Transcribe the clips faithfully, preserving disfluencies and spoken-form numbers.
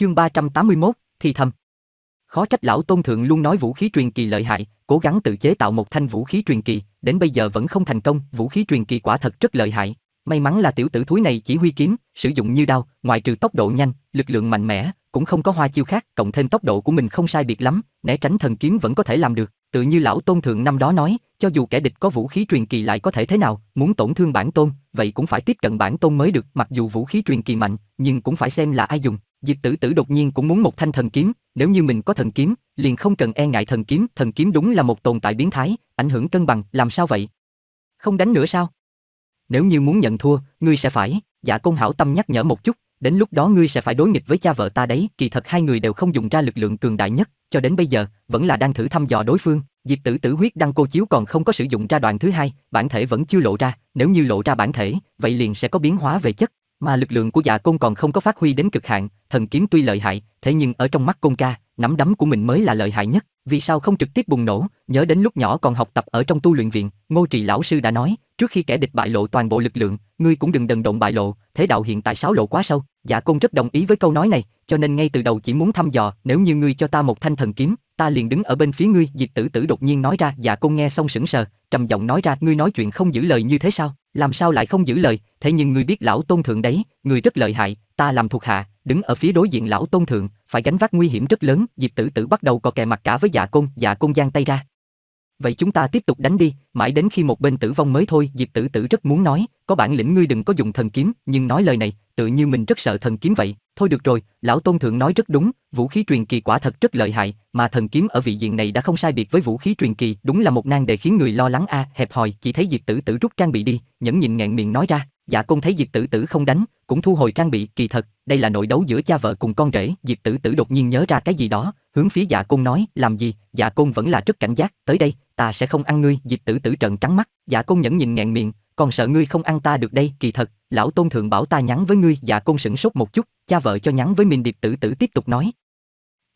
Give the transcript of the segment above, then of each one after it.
Chương ba trăm tám mươi mốt, thì thầm. Khó trách Lão Tôn Thượng luôn nói vũ khí truyền kỳ lợi hại, cố gắng tự chế tạo một thanh vũ khí truyền kỳ, đến bây giờ vẫn không thành công, vũ khí truyền kỳ quả thật rất lợi hại. May mắn là tiểu tử thúi này chỉ huy kiếm, sử dụng như đao, ngoại trừ tốc độ nhanh, lực lượng mạnh mẽ, cũng không có hoa chiêu khác, cộng thêm tốc độ của mình không sai biệt lắm, né tránh thần kiếm vẫn có thể làm được. Tự như Lão Tôn Thượng năm đó nói, cho dù kẻ địch có vũ khí truyền kỳ lại có thể thế nào, muốn tổn thương bản tôn, vậy cũng phải tiếp cận bản tôn mới được, mặc dù vũ khí truyền kỳ mạnh, nhưng cũng phải xem là ai dùng. Diệp Tử Tử đột nhiên cũng muốn một thanh thần kiếm, nếu như mình có thần kiếm, liền không cần e ngại thần kiếm, thần kiếm đúng là một tồn tại biến thái, ảnh hưởng cân bằng, làm sao vậy? Không đánh nữa sao? Nếu như muốn nhận thua, ngươi sẽ phải, Dạ Côn hảo tâm nhắc nhở một chút, đến lúc đó ngươi sẽ phải đối nghịch với cha vợ ta đấy, kỳ thật hai người đều không dùng ra lực lượng cường đại nhất, cho đến bây giờ, vẫn là đang thử thăm dò đối phương. Diệp Tử Tử huyết đăng cô chiếu còn không có sử dụng ra đoạn thứ hai, bản thể vẫn chưa lộ ra, nếu như lộ ra bản thể, vậy liền sẽ có biến hóa về chất, mà lực lượng của Dạ Côn còn không có phát huy đến cực hạn, thần kiếm tuy lợi hại, thế nhưng ở trong mắt Côn ca, nắm đấm của mình mới là lợi hại nhất, vì sao không trực tiếp bùng nổ, nhớ đến lúc nhỏ còn học tập ở trong tu luyện viện, Ngô Trì lão sư đã nói, trước khi kẻ địch bại lộ toàn bộ lực lượng, ngươi cũng đừng đần độn bại lộ, thế đạo hiện tại sáo lộ quá sâu. Dạ Côn rất đồng ý với câu nói này, cho nên ngay từ đầu chỉ muốn thăm dò, nếu như ngươi cho ta một thanh thần kiếm, ta liền đứng ở bên phía ngươi, Diệp Tử Tử đột nhiên nói ra. Dạ Côn nghe xong sững sờ, trầm giọng nói ra, ngươi nói chuyện không giữ lời như thế sao? Làm sao lại không giữ lời, thế nhưng ngươi biết Lão Tôn Thượng đấy, ngươi rất lợi hại, ta làm thuộc hạ, đứng ở phía đối diện Lão Tôn Thượng, phải gánh vác nguy hiểm rất lớn. Diệp Tử Tử bắt đầu cò kè mặt cả với Dạ Côn, Dạ Côn giang tay ra. Vậy chúng ta tiếp tục đánh đi, mãi đến khi một bên tử vong mới thôi. Diệp Tử Tử rất muốn nói, có bản lĩnh ngươi đừng có dùng thần kiếm, nhưng nói lời này, tự như mình rất sợ thần kiếm vậy. Thôi được rồi, Lão Tôn Thượng nói rất đúng, vũ khí truyền kỳ quả thật rất lợi hại, mà thần kiếm ở vị diện này đã không sai biệt với vũ khí truyền kỳ, đúng là một nan đề khiến người lo lắng a, à, hẹp hòi. Chỉ thấy Diệp Tử Tử rút trang bị đi, nhẫn nhịn ngẹn miệng nói ra. Dạ Côn thấy Diệp Tử Tử không đánh, cũng thu hồi trang bị, kỳ thật, đây là nội đấu giữa cha vợ cùng con rể. Diệp Tử Tử đột nhiên nhớ ra cái gì đó, hướng phía Dạ Côn nói, làm gì? Dạ Côn vẫn là rất cảnh giác, tới đây, ta sẽ không ăn ngươi. Diệp Tử Tử trợn trắng mắt, Dạ Côn nhẫn nhịn ngẹn miệng, còn sợ ngươi không ăn ta được đây, kỳ thật, Lão Tôn Thượng bảo ta nhắn với ngươi. Dạ Côn sửng sốt một chút, cha vợ cho nhắn với mình. Diệp Tử Tử tiếp tục nói,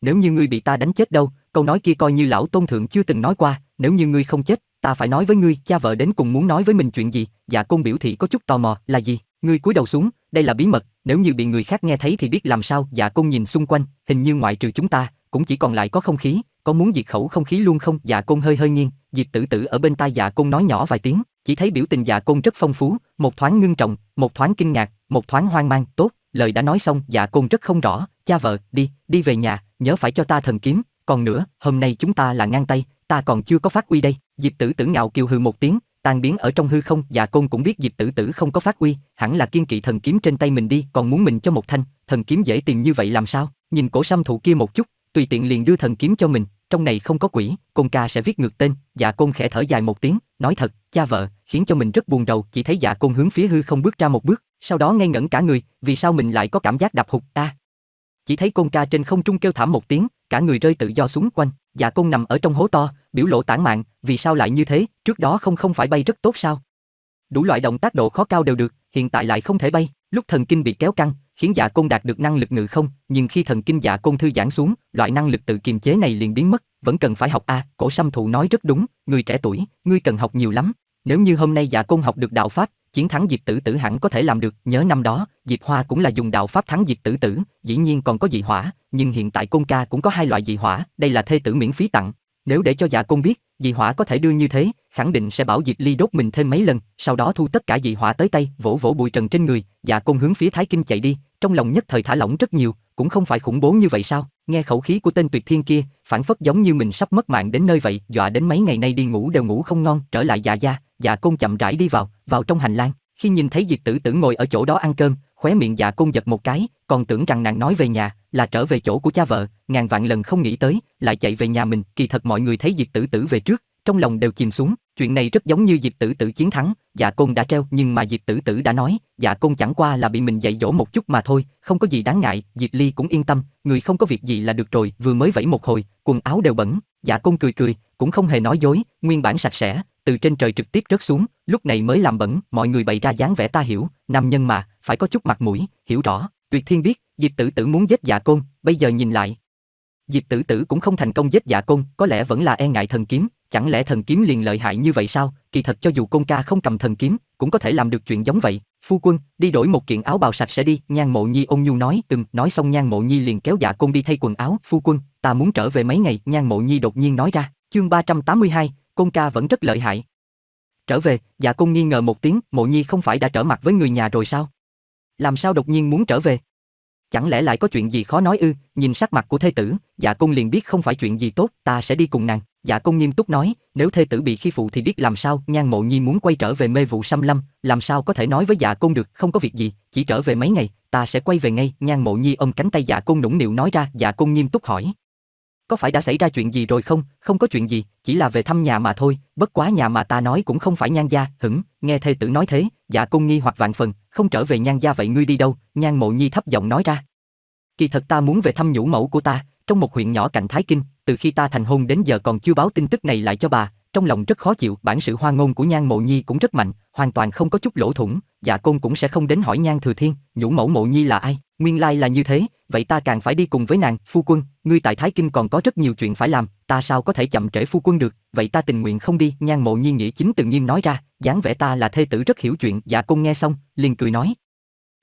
nếu như ngươi bị ta đánh chết đâu, câu nói kia coi như Lão Tôn Thượng chưa từng nói qua, nếu như ngươi không chết, ta phải nói với ngươi. Cha vợ đến cùng muốn nói với mình chuyện gì? Dạ Côn biểu thị có chút tò mò, là gì? Ngươi cúi đầu xuống, đây là bí mật, nếu như bị người khác nghe thấy thì biết làm sao? Dạ Côn nhìn xung quanh, hình như ngoại trừ chúng ta, cũng chỉ còn lại có không khí, có muốn diệt khẩu không khí luôn không? Dạ Côn hơi hơi nghiêng, Diệp Tử Tử ở bên tai Dạ Côn nói nhỏ vài tiếng, chỉ thấy biểu tình Dạ Côn rất phong phú, một thoáng ngưng trọng, một thoáng kinh ngạc, một thoáng hoang mang. Tốt, lời đã nói xong, Dạ Côn rất không rõ, cha vợ, đi, đi về nhà, nhớ phải cho ta thần kiếm, còn nữa, hôm nay chúng ta là ngang tay, ta còn chưa có phát uy đây. Diệp Tử Tử ngạo kiều hừ một tiếng, tan biến ở trong hư không. Dạ Côn cũng biết Diệp Tử Tử không có phát uy, hẳn là kiên kỵ thần kiếm trên tay mình đi, còn muốn mình cho một thanh, thần kiếm dễ tìm như vậy làm sao? Nhìn cổ sâm thụ kia một chút, tùy tiện liền đưa thần kiếm cho mình, trong này không có quỷ, Côn ca sẽ viết ngược tên. Dạ Côn khẽ thở dài một tiếng, nói thật, cha vợ, khiến cho mình rất buồn rầu. Chỉ thấy Dạ Côn hướng phía hư không bước ra một bước, sau đó ngây ngẩn cả người, vì sao mình lại có cảm giác đạp hụt a? À, chỉ thấy Côn ca trên không trung kêu thảm một tiếng, cả người rơi tự do xuống quanh. Dạ Côn nằm ở trong hố to, biểu lộ tản mạn, vì sao lại như thế, trước đó không không phải bay rất tốt sao? Đủ loại động tác độ khó cao đều được, hiện tại lại không thể bay. Lúc thần kinh bị kéo căng, khiến Dạ Côn đạt được năng lực ngự không, nhưng khi thần kinh Dạ Côn thư giãn xuống, loại năng lực tự kiềm chế này liền biến mất, vẫn cần phải học a. Cổ Sâm Thụ nói rất đúng, người trẻ tuổi, ngươi cần học nhiều lắm. Nếu như hôm nay Dạ Côn học được đạo pháp, chiến thắng Diệp Tử Tử hẳn có thể làm được, nhớ năm đó, Diệp Hoa cũng là dùng đạo pháp thắng Diệp Tử Tử, dĩ nhiên còn có dị hỏa, nhưng hiện tại Côn ca cũng có hai loại dị hỏa, đây là thê tử miễn phí tặng. Nếu để cho Dạ Côn biết, dị hỏa có thể đưa như thế, khẳng định sẽ bảo Diệp Ly đốt mình thêm mấy lần, sau đó thu tất cả dị hỏa tới tay, vỗ vỗ bụi trần trên người, Dạ Côn hướng phía Thái Kinh chạy đi, trong lòng nhất thời thả lỏng rất nhiều, cũng không phải khủng bố như vậy sao? Nghe khẩu khí của tên Tuyệt Thiên kia, phản phất giống như mình sắp mất mạng đến nơi vậy, dọa đến mấy ngày nay đi ngủ đều ngủ không ngon. Trở lại Dạ gia, Dạ Côn chậm rãi đi vào, vào trong hành lang, khi nhìn thấy Diệp Tử Tử ngồi ở chỗ đó ăn cơm, khóe miệng Dạ Côn giật một cái, còn tưởng rằng nàng nói về nhà, là trở về chỗ của cha vợ, ngàn vạn lần không nghĩ tới, lại chạy về nhà mình. Kỳ thật mọi người thấy Diệp Tử Tử về trước, trong lòng đều chìm xuống, chuyện này rất giống như Diệp Tử Tử chiến thắng, Dạ Côn đã treo, nhưng mà Diệp Tử Tử đã nói, Dạ Côn chẳng qua là bị mình dạy dỗ một chút mà thôi, không có gì đáng ngại. Diệp Ly cũng yên tâm, người không có việc gì là được rồi, vừa mới vẫy một hồi, quần áo đều bẩn. Dạ Côn cười cười, cũng không hề nói dối, nguyên bản sạch sẽ, từ trên trời trực tiếp rớt xuống, lúc này mới làm bẩn. Mọi người bày ra dáng vẻ ta hiểu, nam nhân mà, phải có chút mặt mũi, hiểu rõ. Tuyệt Thiên biết, Diệp Tử Tử muốn giết Dạ Côn, bây giờ nhìn lại. Diệp Tử Tử cũng không thành công giết Dạ Côn, có lẽ vẫn là e ngại thần kiếm. Chẳng lẽ thần kiếm liền lợi hại như vậy sao? Kỳ thật cho dù Côn ca không cầm thần kiếm, cũng có thể làm được chuyện giống vậy. Phu quân, đi đổi một kiện áo bào sạch sẽ đi. Nhan Mộ Nhi ôn nhu nói. Ừm. Nói xong Nhan Mộ Nhi liền kéo Dạ Côn đi thay quần áo. Phu quân, ta muốn trở về mấy ngày. Nhan Mộ Nhi đột nhiên nói ra. Chương ba trăm tám mươi hai, Côn ca vẫn rất lợi hại. Trở về? Dạ Côn nghi ngờ một tiếng. Mộ Nhi không phải đã trở mặt với người nhà rồi sao? Làm sao đột nhiên muốn trở về? Chẳng lẽ lại có chuyện gì khó nói ư? Nhìn sắc mặt của thê tử, Dạ Côn liền biết không phải chuyện gì tốt. Ta sẽ đi cùng nàng. Dạ Côn nghiêm túc nói. Nếu thê tử bị khi phụ thì biết làm sao? Nhan Mộ Nhi muốn quay trở về Mê Vụ Sâm Lâm, làm sao có thể nói với Dạ Côn được? Không có việc gì, chỉ trở về mấy ngày, ta sẽ quay về ngay. Nhan Mộ Nhi ôm cánh tay Dạ Côn nũng nịu nói ra. Dạ Côn nghiêm túc hỏi. Có phải đã xảy ra chuyện gì rồi không? Không có chuyện gì, chỉ là về thăm nhà mà thôi. Bất quá nhà mà ta nói cũng không phải Nhan gia. Hửng? Nghe thê tử nói thế, Dạ Côn nghi hoặc vạn phần. Không trở về Nhan gia vậy ngươi đi đâu? Nhan Mộ Nhi thấp giọng nói ra. Kỳ thật ta muốn về thăm nhũ mẫu của ta, trong một huyện nhỏ cạnh Thái Kinh. Từ khi ta thành hôn đến giờ còn chưa báo tin tức này lại cho bà, trong lòng rất khó chịu. Bản sự hoa ngôn của Nhan Mộ Nhi cũng rất mạnh, hoàn toàn không có chút lỗ thủng. Dạ Côn cũng sẽ không đến hỏi Nhan Thừa Thiên, nhũ mẫu Mộ Nhi là ai. Nguyên lai là như thế, vậy ta càng phải đi cùng với nàng. Phu quân, ngươi tại Thái Kinh còn có rất nhiều chuyện phải làm, ta sao có thể chậm trễ phu quân được, vậy ta tình nguyện không đi. Nhan Mộ Nhi nghĩa chính từ nghiêm nói ra, dáng vẻ ta là thê tử rất hiểu chuyện. Dạ Côn nghe xong, liền cười nói.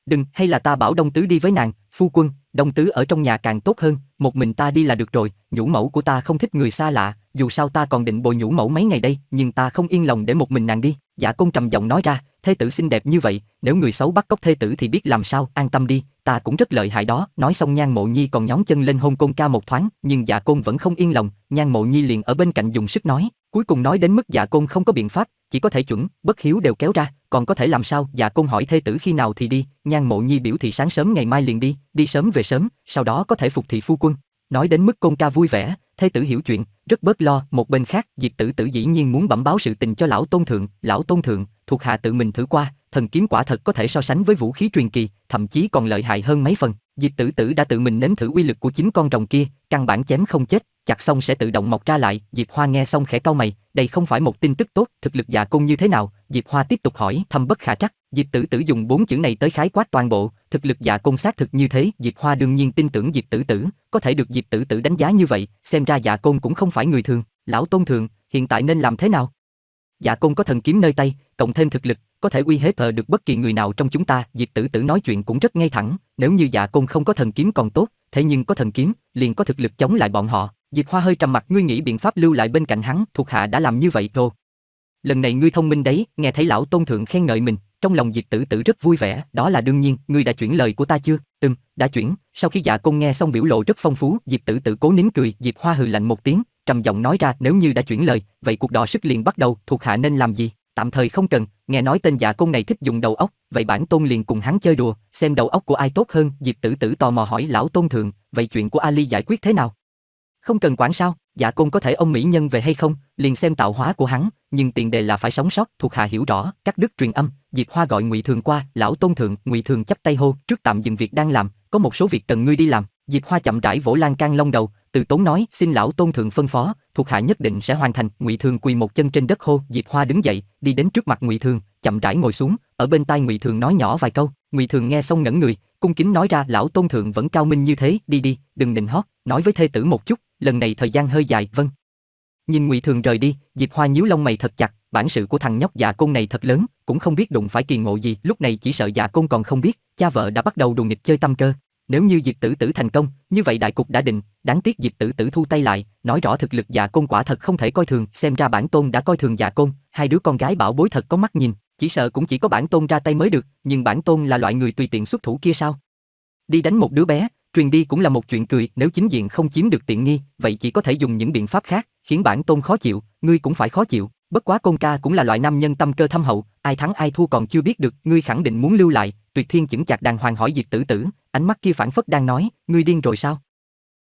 Đừng, hay là ta bảo Đông Tứ đi với nàng. Phu quân, Đông Tứ ở trong nhà càng tốt hơn, một mình ta đi là được rồi, nhũ mẫu của ta không thích người xa lạ, dù sao ta còn định bồi nhũ mẫu mấy ngày đây, nhưng ta không yên lòng để một mình nàng đi. Dạ Côn trầm giọng nói ra, thê tử xinh đẹp như vậy, nếu người xấu bắt cóc thê tử thì biết làm sao, an tâm đi, ta cũng rất lợi hại đó. Nói xong Nhan Mộ Nhi còn nhón chân lên hôn Côn ca một thoáng, nhưng Dạ Côn vẫn không yên lòng, Nhan Mộ Nhi liền ở bên cạnh dùng sức nói, cuối cùng nói đến mức Dạ Côn không có biện pháp, chỉ có thể chuẩn, bất hiếu đều kéo ra, còn có thể làm sao. Dạ Côn hỏi thê tử khi nào thì đi, Nhan Mộ Nhi biểu thị sáng sớm ngày mai liền đi, đi sớm về sớm, sau đó có thể phục thị phu quân. Nói đến mức Côn ca vui vẻ, thê tử hiểu chuyện, rất bớt lo. Một bên khác, Diệp Tử Tử dĩ nhiên muốn bẩm báo sự tình cho Lão Tôn Thượng. Lão Tôn Thượng, thuộc hạ tự mình thử qua, thần kiếm quả thật có thể so sánh với vũ khí truyền kỳ, thậm chí còn lợi hại hơn mấy phần. Diệp Tử Tử đã tự mình nếm thử uy lực của chính con rồng kia, căn bản chém không chết, chặt xong sẽ tự động mọc ra lại. Diệp Hoa nghe xong khẽ cau mày, đây không phải một tin tức tốt. Thực lực Dạ Côn như thế nào? Diệp Hoa tiếp tục hỏi, thâm bất khả trắc. Diệp Tử Tử dùng bốn chữ này tới khái quát toàn bộ, thực lực Dạ Côn xác thực như thế. Diệp Hoa đương nhiên tin tưởng Diệp Tử Tử, có thể được Diệp Tử Tử đánh giá như vậy, xem ra Dạ Côn cũng không phải người thường. Lão Tôn Thượng, hiện tại nên làm thế nào? Dạ Côn có thần kiếm nơi tay, cộng thêm thực lực, có thể uy hiếp được bất kỳ người nào trong chúng ta. Diệp Tử Tử nói chuyện cũng rất ngay thẳng, nếu như Dạ Côn không có thần kiếm còn tốt, thế nhưng có thần kiếm, liền có thực lực chống lại bọn họ. Diệp Hoa hơi trầm mặt, ngươi nghĩ biện pháp lưu lại bên cạnh hắn, thuộc hạ đã làm như vậy rồi. Lần này ngươi thông minh đấy. Nghe thấy Lão Tôn Thượng khen ngợi mình, trong lòng Diệp Tử Tử rất vui vẻ, đó là đương nhiên. Ngươi đã chuyển lời của ta chưa? Ừm, đã chuyển. Sau khi Dạ Côn nghe xong biểu lộ rất phong phú, Diệp Tử Tử cố nín cười. Diệp Hoa hừ lạnh một tiếng, trầm giọng nói ra, nếu như đã chuyển lời, vậy cuộc đọ sức liền bắt đầu, thuộc hạ nên làm gì? Tạm thời không cần, nghe nói tên Dạ Côn này thích dùng đầu óc, vậy bản tôn liền cùng hắn chơi đùa, xem đầu óc của ai tốt hơn. Diệp Tử Tử tò mò hỏi Lão Tôn Thượng, vậy chuyện của Ali giải quyết thế nào? Không cần quản sao? Dạ Côn có thể ông mỹ nhân về hay không, liền xem tạo hóa của hắn, nhưng tiền đề là phải sống sót, thuộc hạ hiểu rõ. Cắt đứt truyền âm, Diệp Hoa gọi Ngụy Thường qua. Lão Tôn Thượng, Ngụy Thường chắp tay hô, trước tạm dừng việc đang làm, có một số việc cần ngươi đi làm. Diệp Hoa chậm rãi vỗ lan can long đầu, từ tốn nói, xin Lão Tôn Thượng phân phó, thuộc hạ nhất định sẽ hoàn thành. Ngụy Thường quỳ một chân trên đất hô. Diệp Hoa đứng dậy, đi đến trước mặt Ngụy Thường, chậm rãi ngồi xuống, ở bên tai Ngụy Thường nói nhỏ vài câu. Ngụy Thường nghe xong ngẩn người, cung kính nói ra, Lão Tôn Thượng vẫn cao minh như thế, đi đi, đừng nịnh hót, nói với thê tử một chút, lần này thời gian hơi dài. Vâng. Nhìn Ngụy Thường rời đi, Diệp Hoa nhíu lông mày thật chặt, bản sự của thằng nhóc Dạ Côn này thật lớn, cũng không biết đụng phải kỳ ngộ gì, lúc này chỉ sợ Dạ Côn còn không biết, cha vợ đã bắt đầu đùa nghịch chơi tâm cơ. Nếu như Diệp Tử Tử thành công, như vậy đại cục đã định. Đáng tiếc Diệp Tử Tử thu tay lại, nói rõ thực lực Dạ Côn quả thật không thể coi thường, xem ra bản tôn đã coi thường Dạ Côn, hai đứa con gái bảo bối thật có mắt nhìn, chỉ sợ cũng chỉ có bản tôn ra tay mới được, nhưng bản tôn là loại người tùy tiện xuất thủ kia sao? Đi đánh một đứa bé, truyền đi cũng là một chuyện cười, nếu chính diện không chiếm được tiện nghi, vậy chỉ có thể dùng những biện pháp khác, khiến bản tôn khó chịu, ngươi cũng phải khó chịu. Bất quá Côn ca cũng là loại nam nhân tâm cơ thâm hậu, ai thắng ai thua còn chưa biết được, ngươi khẳng định muốn lưu lại. Tuyệt Thiên chững chạc đàng hoàng hỏi Diệp Tử Tử, ánh mắt kia phản phất đang nói, ngươi điên rồi sao?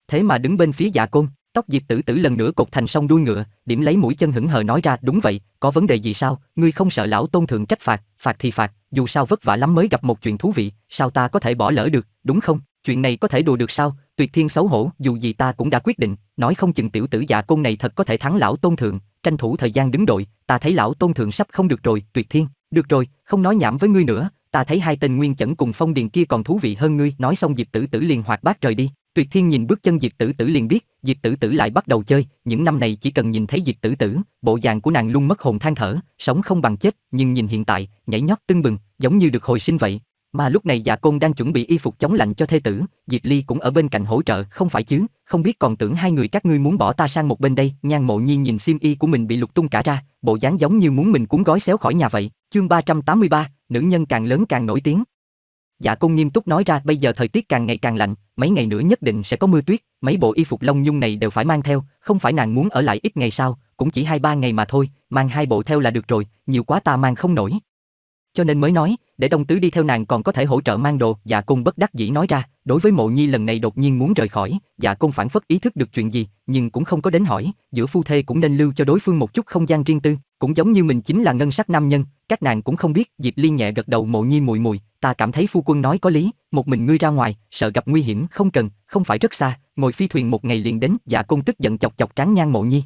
Thế mà đứng bên phía Dạ Côn, tóc Diệp Tử Tử lần nữa cột thành song đuôi ngựa, điểm lấy mũi chân hững hờ nói ra, đúng vậy, có vấn đề gì sao? Ngươi không sợ Lão Tôn Thượng trách phạt? Phạt thì phạt, dù sao vất vả lắm mới gặp một chuyện thú vị, sao ta có thể bỏ lỡ được, đúng không? Chuyện này có thể đùa được sao? Tuyệt Thiên xấu hổ, dù gì ta cũng đã quyết định, nói không chừng tiểu tử Dạ Côn này thật có thể thắng Lão Tôn Thượng, tranh thủ thời gian đứng đội, ta thấy Lão Tôn Thượng sắp không được rồi. Tuyệt Thiên, được rồi, không nói nhảm với ngươi nữa, ta thấy hai tên Nguyên Chẩn cùng Phong Điền kia còn thú vị hơn ngươi. Nói xong Diệp Tử Tử liền hoạt bát rời đi. Tuyệt Thiên nhìn bước chân Diệp Tử Tử liền biết, Diệp Tử Tử lại bắt đầu chơi, những năm này chỉ cần nhìn thấy Diệp Tử Tử, bộ dạng của nàng luôn mất hồn than thở, sống không bằng chết, nhưng nhìn hiện tại, nhảy nhót tưng bừng, giống như được hồi sinh vậy. Mà lúc này Dạ Côn đang chuẩn bị y phục chống lạnh cho thê tử, Diệp Ly cũng ở bên cạnh hỗ trợ, không phải chứ, không biết còn tưởng hai người các ngươi muốn bỏ ta sang một bên đây. Nhan Mộ Nhi nhìn xiêm y của mình bị lục tung cả ra, bộ dáng giống như muốn mình cuốn gói xéo khỏi nhà vậy. Chương ba trăm tám mươi ba, nữ nhân càng lớn càng nổi tiếng. Dạ Côn nghiêm túc nói ra, bây giờ thời tiết càng ngày càng lạnh, mấy ngày nữa nhất định sẽ có mưa tuyết, mấy bộ y phục lông nhung này đều phải mang theo, không phải nàng muốn ở lại ít ngày sao, cũng chỉ hai ba ngày mà thôi, mang hai bộ theo là được rồi, nhiều quá ta mang không nổi. Cho nên mới nói, để Đông Tứ đi theo nàng còn có thể hỗ trợ mang đồ. Dạ Côn bất đắc dĩ nói ra, đối với Mộ Nhi lần này đột nhiên muốn rời khỏi, Dạ Côn phản phất ý thức được chuyện gì, nhưng cũng không có đến hỏi, giữa phu thê cũng nên lưu cho đối phương một chút không gian riêng tư, cũng giống như mình chính là ngân sắc nam nhân, các nàng cũng không biết. Diệp Ly nhẹ gật đầu, Mộ Nhi muội muội, ta cảm thấy phu quân nói có lý, một mình ngươi ra ngoài, sợ gặp nguy hiểm không cần, không phải rất xa, ngồi phi thuyền một ngày liền đến. Dạ Côn tức giận chọc chọc trán Nhan Mộ Nhi.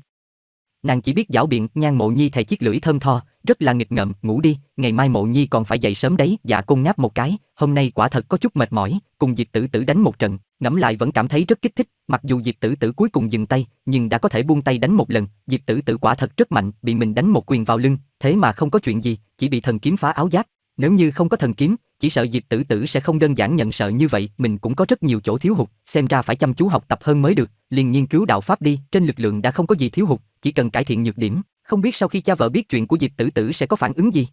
Nàng chỉ biết giảo biện, Nhan Mộ Nhi thè chiếc lưỡi thơm tho, rất là nghịch ngợm, ngủ đi, ngày mai Mộ Nhi còn phải dậy sớm đấy. Dạ Côn ngáp một cái, hôm nay quả thật có chút mệt mỏi, cùng Diệp Tử Tử đánh một trận, ngẫm lại vẫn cảm thấy rất kích thích, mặc dù Diệp Tử Tử cuối cùng dừng tay, nhưng đã có thể buông tay đánh một lần, Diệp Tử Tử quả thật rất mạnh, bị mình đánh một quyền vào lưng, thế mà không có chuyện gì, chỉ bị thần kiếm phá áo giáp, nếu như không có thần kiếm, chỉ sợ Diệp Tử Tử sẽ không đơn giản nhận sợ như vậy, mình cũng có rất nhiều chỗ thiếu hụt, xem ra phải chăm chú học tập hơn mới được, liền nghiên cứu đạo pháp đi, trên lực lượng đã không có gì thiếu hụt, chỉ cần cải thiện nhược điểm, không biết sau khi cha vợ biết chuyện của Diệp Tử Tử sẽ có phản ứng gì.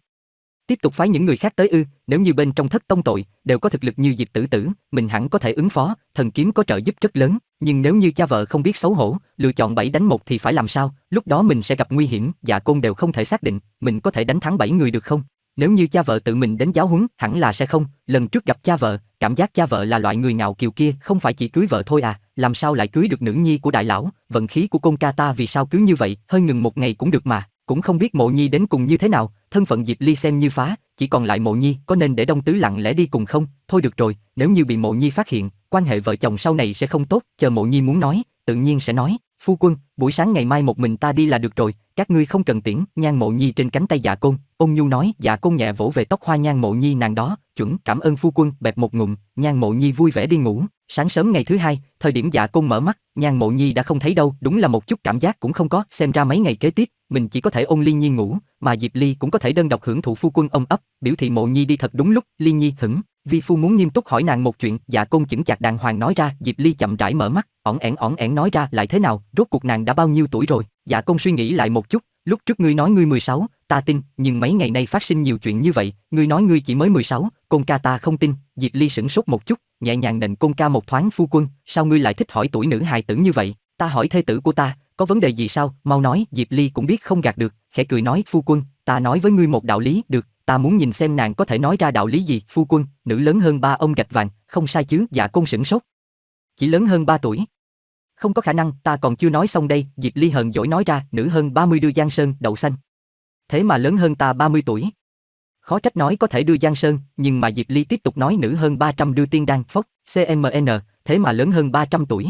Tiếp tục phái những người khác tới ư? Nếu như bên trong Thất Tông Tội đều có thực lực như Diệp Tử Tử, mình hẳn có thể ứng phó, thần kiếm có trợ giúp rất lớn, nhưng nếu như cha vợ không biết xấu hổ, lựa chọn bảy đánh một thì phải làm sao? Lúc đó mình sẽ gặp nguy hiểm, Dạ Côn đều không thể xác định, mình có thể đánh thắng bảy người được không? Nếu như cha vợ tự mình đến giáo huấn, hẳn là sẽ không, lần trước gặp cha vợ, cảm giác cha vợ là loại người ngạo kiều kia, không phải chỉ cưới vợ thôi à, làm sao lại cưới được nữ nhi của đại lão, vận khí của Côn ca ta vì sao cứ như vậy, hơi ngừng một ngày cũng được mà, cũng không biết Mộ Nhi đến cùng như thế nào, thân phận Diệp Ly xem như phá, chỉ còn lại Mộ Nhi, có nên để Đông Tứ lặng lẽ đi cùng không? Thôi được rồi, nếu như bị Mộ Nhi phát hiện, quan hệ vợ chồng sau này sẽ không tốt, chờ Mộ Nhi muốn nói, tự nhiên sẽ nói. Phu quân, buổi sáng ngày mai một mình ta đi là được rồi, các ngươi không cần tiễn. Nhan Mộ Nhi trên cánh tay Dạ Côn, ôn nhu nói. Dạ Côn nhẹ vỗ về tóc hoa Nhan Mộ Nhi, nàng đó, chuẩn, cảm ơn phu quân, bẹp một ngụm, Nhan Mộ Nhi vui vẻ đi ngủ. Sáng sớm ngày thứ hai, thời điểm Dạ Côn mở mắt, Nhan Mộ Nhi đã không thấy đâu, đúng là một chút cảm giác cũng không có, xem ra mấy ngày kế tiếp, mình chỉ có thể ôn Ly Nhi ngủ, mà Diệp Ly cũng có thể đơn độc hưởng thụ phu quân ôm ấp, biểu thị Mộ Nhi đi thật đúng lúc. Ly Nhi hửng, vi phu muốn nghiêm túc hỏi nàng một chuyện. Dạ Côn chững chạc đàng hoàng nói ra. Diệp Ly chậm rãi mở mắt, ỏn ẻn ỏn ẻn nói ra. Lại thế nào, rốt cuộc nàng đã bao nhiêu tuổi rồi? Dạ Côn suy nghĩ lại một chút, lúc trước ngươi nói ngươi mười sáu, ta tin, nhưng mấy ngày nay phát sinh nhiều chuyện như vậy, ngươi nói ngươi chỉ mới mười sáu, Côn ca ta không tin. Diệp Ly sửng sốt một chút, nhẹ nhàng nịnh Côn ca một thoáng. Phu quân, sao ngươi lại thích hỏi tuổi nữ hài tử như vậy? Ta hỏi thê tử của ta, có vấn đề gì sao? Mau nói. Diệp Ly cũng biết không gạt được, khẽ cười nói. Phu quân, ta nói với ngươi một đạo lý được, ta muốn nhìn xem nàng có thể nói ra đạo lý gì. Phu quân, nữ lớn hơn ba ông gạch vàng, không sai chứ? Dạ Côn sửng sốt. Chỉ lớn hơn ba tuổi? Không có khả năng, ta còn chưa nói xong đây. Diệp Ly hờn dỗi nói ra, nữ hơn ba mươi đưa Giang Sơn, đậu xanh. Thế mà lớn hơn ta ba mươi tuổi. Khó trách nói có thể đưa Giang Sơn, nhưng mà Diệp Ly tiếp tục nói nữ hơn ba trăm đưa Tiên Đan, phốc, xê em en, thế mà lớn hơn ba trăm tuổi.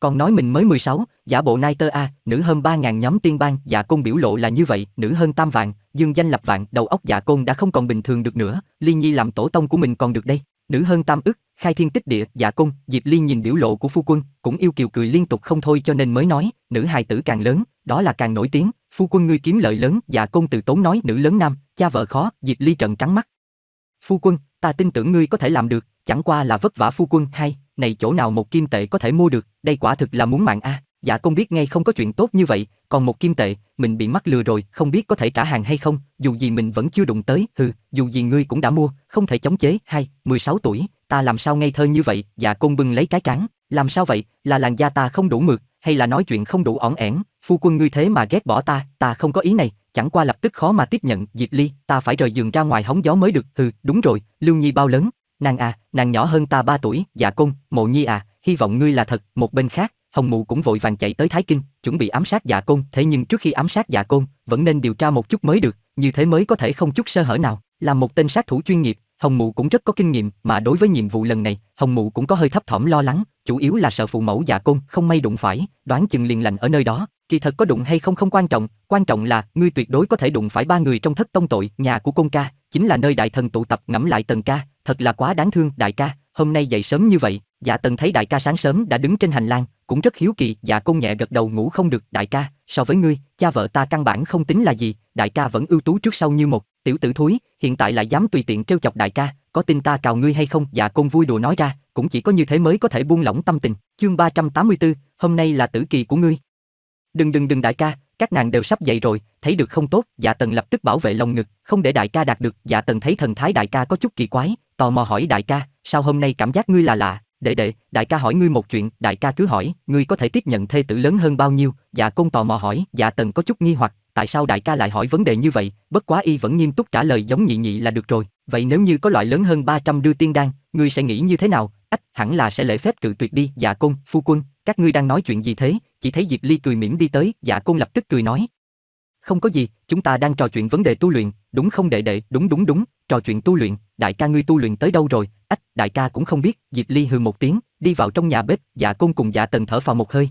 Còn nói mình mới mười sáu, giả bộ nai tơ a, nữ hơn ba nghìn nhóm tiên bang. Dạ Côn biểu lộ là như vậy, nữ hơn tam vạn, dương danh lập vạn, đầu óc Dạ Côn đã không còn bình thường được nữa, Ly Nhi làm tổ tông của mình còn được đây. Nữ hơn tam ức, khai thiên tích địa. Dạ Côn, Diệp Ly nhìn biểu lộ của phu quân, cũng yêu kiều cười liên tục không thôi, cho nên mới nói, nữ hài tử càng lớn, đó là càng nổi tiếng. Phu quân ngươi kiếm lợi lớn. Dạ Côn từ tốn nói. Nữ lớn nam, cha vợ khó. Diệp Ly trợn trắng mắt. Phu quân, ta tin tưởng ngươi có thể làm được, chẳng qua là vất vả phu quân. Hay, này chỗ nào một kim tệ có thể mua được, đây quả thực là muốn mạng a. Dạ Côn biết ngay không có chuyện tốt như vậy, còn một kim tệ, mình bị mắc lừa rồi, không biết có thể trả hàng hay không, dù gì mình vẫn chưa đụng tới, hừ, dù gì ngươi cũng đã mua, không thể chống chế. Hai, mười sáu tuổi, ta làm sao ngây thơ như vậy? Dạ Côn bưng lấy cái trán, làm sao vậy, là làn da ta không đủ mượt, hay là nói chuyện không đủ ổn ẻn? Phu quân ngươi thế mà ghét bỏ ta, ta không có ý này, chẳng qua lập tức khó mà tiếp nhận. Diệp Ly, ta phải rời giường ra ngoài hóng gió mới được. Hừ, đúng rồi, Lưu Nhi bao lớn? Nàng à, nàng nhỏ hơn ta ba tuổi. Dạ Côn, Mộ Nhi à, hy vọng ngươi là thật. Một bên khác, Hồng Mụ cũng vội vàng chạy tới Thái Kinh, chuẩn bị ám sát Dạ Côn, thế nhưng trước khi ám sát Dạ Côn, vẫn nên điều tra một chút mới được, như thế mới có thể không chút sơ hở nào. Là một tên sát thủ chuyên nghiệp, Hồng Mụ cũng rất có kinh nghiệm, mà đối với nhiệm vụ lần này, Hồng Mụ cũng có hơi thấp thỏm lo lắng, chủ yếu là sợ phụ mẫu Dạ Côn không may đụng phải, đoán chừng liền lành ở nơi đó. Kỳ thật có đụng hay không không quan trọng, quan trọng là ngươi tuyệt đối có thể đụng phải ba người trong Thất Tông Tội. Nhà của Côn ca chính là nơi đại thần tụ tập, ngẫm lại Tần ca, thật là quá đáng thương. Đại ca, Hôm nay dậy sớm như vậy? Dạ Tần thấy đại ca sáng sớm đã đứng trên hành lang, cũng rất hiếu kỳ. Dạ Côn nhẹ gật đầu, ngủ không được. Đại ca, so với ngươi, cha vợ ta căn bản không tính là gì. Đại ca vẫn ưu tú trước sau như một. Tiểu tử thúi, hiện tại lại dám tùy tiện trêu chọc đại ca, có tin ta cào ngươi hay không? Dạ Côn vui đùa nói ra, cũng chỉ có như thế mới có thể buông lỏng tâm tình. Chương ba trăm tám mươi tư, hôm nay là tử kỳ của ngươi. Đừng đừng đừng đại ca, các nàng đều sắp dậy rồi, thấy được không tốt. Dạ Tần lập tức bảo vệ lồng ngực, không để đại ca đạt được. Dạ Tần thấy thần thái đại ca có chút kỳ quái, tò mò hỏi đại ca, sao hôm nay cảm giác ngươi là lạ? Đệ đệ, đại ca hỏi ngươi một chuyện. Đại ca cứ hỏi, ngươi có thể tiếp nhận thê tử lớn hơn bao nhiêu? Dạ Côn tò mò hỏi. Dạ Tần có chút nghi hoặc, tại sao đại ca lại hỏi vấn đề như vậy? Bất quá y vẫn nghiêm túc trả lời, giống nhị nhị là được rồi. Vậy nếu như có loại lớn hơn ba trăm đưa tiên đan, ngươi sẽ nghĩ như thế nào? Ách, hẳn là sẽ lễ phép cự tuyệt đi. Dạ Côn, phu quân, các ngươi đang nói chuyện gì thế? Chỉ thấy Diệp Ly cười mỉm đi tới. Dạ Côn lập tức cười nói, không có gì, chúng ta đang trò chuyện vấn đề tu luyện, đúng không đệ đệ? Đúng đúng đúng, trò chuyện tu luyện. Đại ca ngươi tu luyện tới đâu rồi? Ách, đại ca cũng không biết. Diệp Ly hừ một tiếng, đi vào trong nhà bếp. Dạ Côn cùng Dạ Tần thở phào một hơi.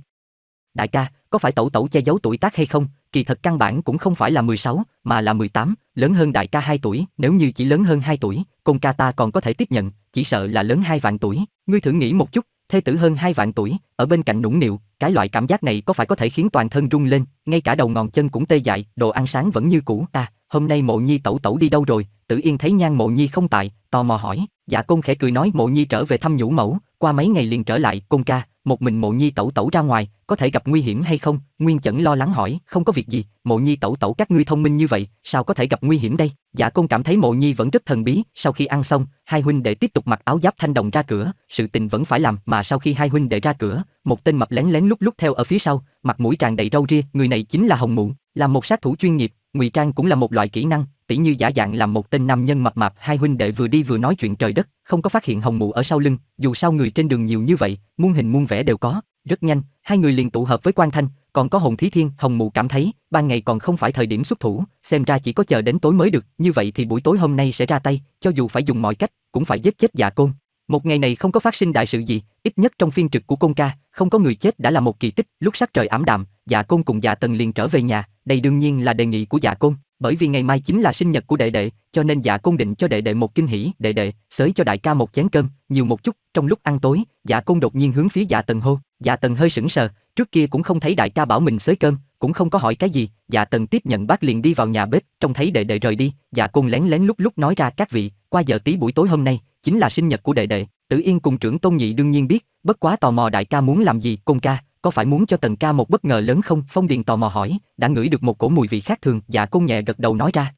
Đại ca, có phải tẩu tẩu che giấu tuổi tác hay không? Kỳ thật căn bản cũng không phải là mười sáu, mà là mười tám, lớn hơn đại ca hai tuổi. Nếu như chỉ lớn hơn hai tuổi, Côn ca ta còn có thể tiếp nhận, chỉ sợ là lớn hai vạn tuổi. Ngươi thử nghĩ một chút, thê tử hơn hai vạn tuổi, ở bên cạnh nũng nịu, cái loại cảm giác này có phải có thể khiến toàn thân rung lên, ngay cả đầu ngón chân cũng tê dại. Đồ ăn sáng vẫn như cũ. Ta, à, hôm nay Mộ Nhi tẩu tẩu đi đâu rồi? Tử Yên thấy Nhan Mộ Nhi không tại, tò mò hỏi. Dạ Côn khẽ cười nói, Mộ Nhi trở về thăm nhũ mẫu, qua mấy ngày liền trở lại. Côn ca, một mình Mộ Nhi tẩu tẩu ra ngoài, có thể gặp nguy hiểm hay không? Nguyên Chẩn lo lắng hỏi. Không có việc gì, Mộ Nhi tẩu tẩu các ngươi thông minh như vậy, sao có thể gặp nguy hiểm đây? Dạ Côn cảm thấy Mộ Nhi vẫn rất thần bí. Sau khi ăn xong, hai huynh đệ tiếp tục mặc áo giáp thanh đồng ra cửa, sự tình vẫn phải làm. Mà sau khi hai huynh đệ ra cửa, một tên mập lén lén lúc lúc theo ở phía sau, mặt mũi tràn đầy râu ria, người này chính là Hồng Mụ, là một sát thủ chuyên nghiệp, ngụy trang cũng là một loại kỹ năng, tỉ như giả dạng làm một tên nam nhân mập mạp. Hai huynh đệ vừa đi vừa nói chuyện trời đất, không có phát hiện Hồng Mụ ở sau lưng. Dù sao người trên đường nhiều như vậy, muôn hình muôn vẻ đều có. Rất nhanh, hai người liền tụ hợp với Quan Thanh, còn có Hồn Thí Thiên. Hồng Mụ cảm thấy ban ngày còn không phải thời điểm xuất thủ, xem ra chỉ có chờ đến tối mới được. Như vậy thì buổi tối hôm nay sẽ ra tay, cho dù phải dùng mọi cách cũng phải giết chết Dạ Côn. Một ngày này không có phát sinh đại sự gì, ít nhất trong phiên trực của Côn ca không có người chết đã là một kỳ tích. Lúc sắc trời ảm đạm, Dạ Côn cùng Dạ Tần liền trở về nhà. Đây đương nhiên là đề nghị của Dạ Côn, bởi vì ngày mai chính là sinh nhật của đệ đệ, cho nên Dạ Côn định cho đệ đệ một kinh hỉ. Đệ đệ, xới cho đại ca một chén cơm, nhiều một chút. Trong lúc ăn tối, Dạ Côn đột nhiên hướng phía Dạ Tần hô. Dạ Tần hơi sững sờ, trước kia cũng không thấy đại ca bảo mình xới cơm, cũng không có hỏi cái gì. Dạ Tần tiếp nhận bát liền đi vào nhà bếp, trông thấy đệ đệ rời đi, Dạ Côn lén lén lúc lúc nói ra, các vị, qua giờ tí buổi tối hôm nay chính là sinh nhật của đệ đệ. Tử Yên cùng Trưởng Tôn Nhị đương nhiên biết, bất quá tò mò đại ca muốn làm gì. Côn ca, có phải muốn cho Tần ca một bất ngờ lớn không? Phong Điền tò mò hỏi, đã ngửi được một cổ mùi vị khác thường. Dạ Côn nhẹ gật đầu nói ra,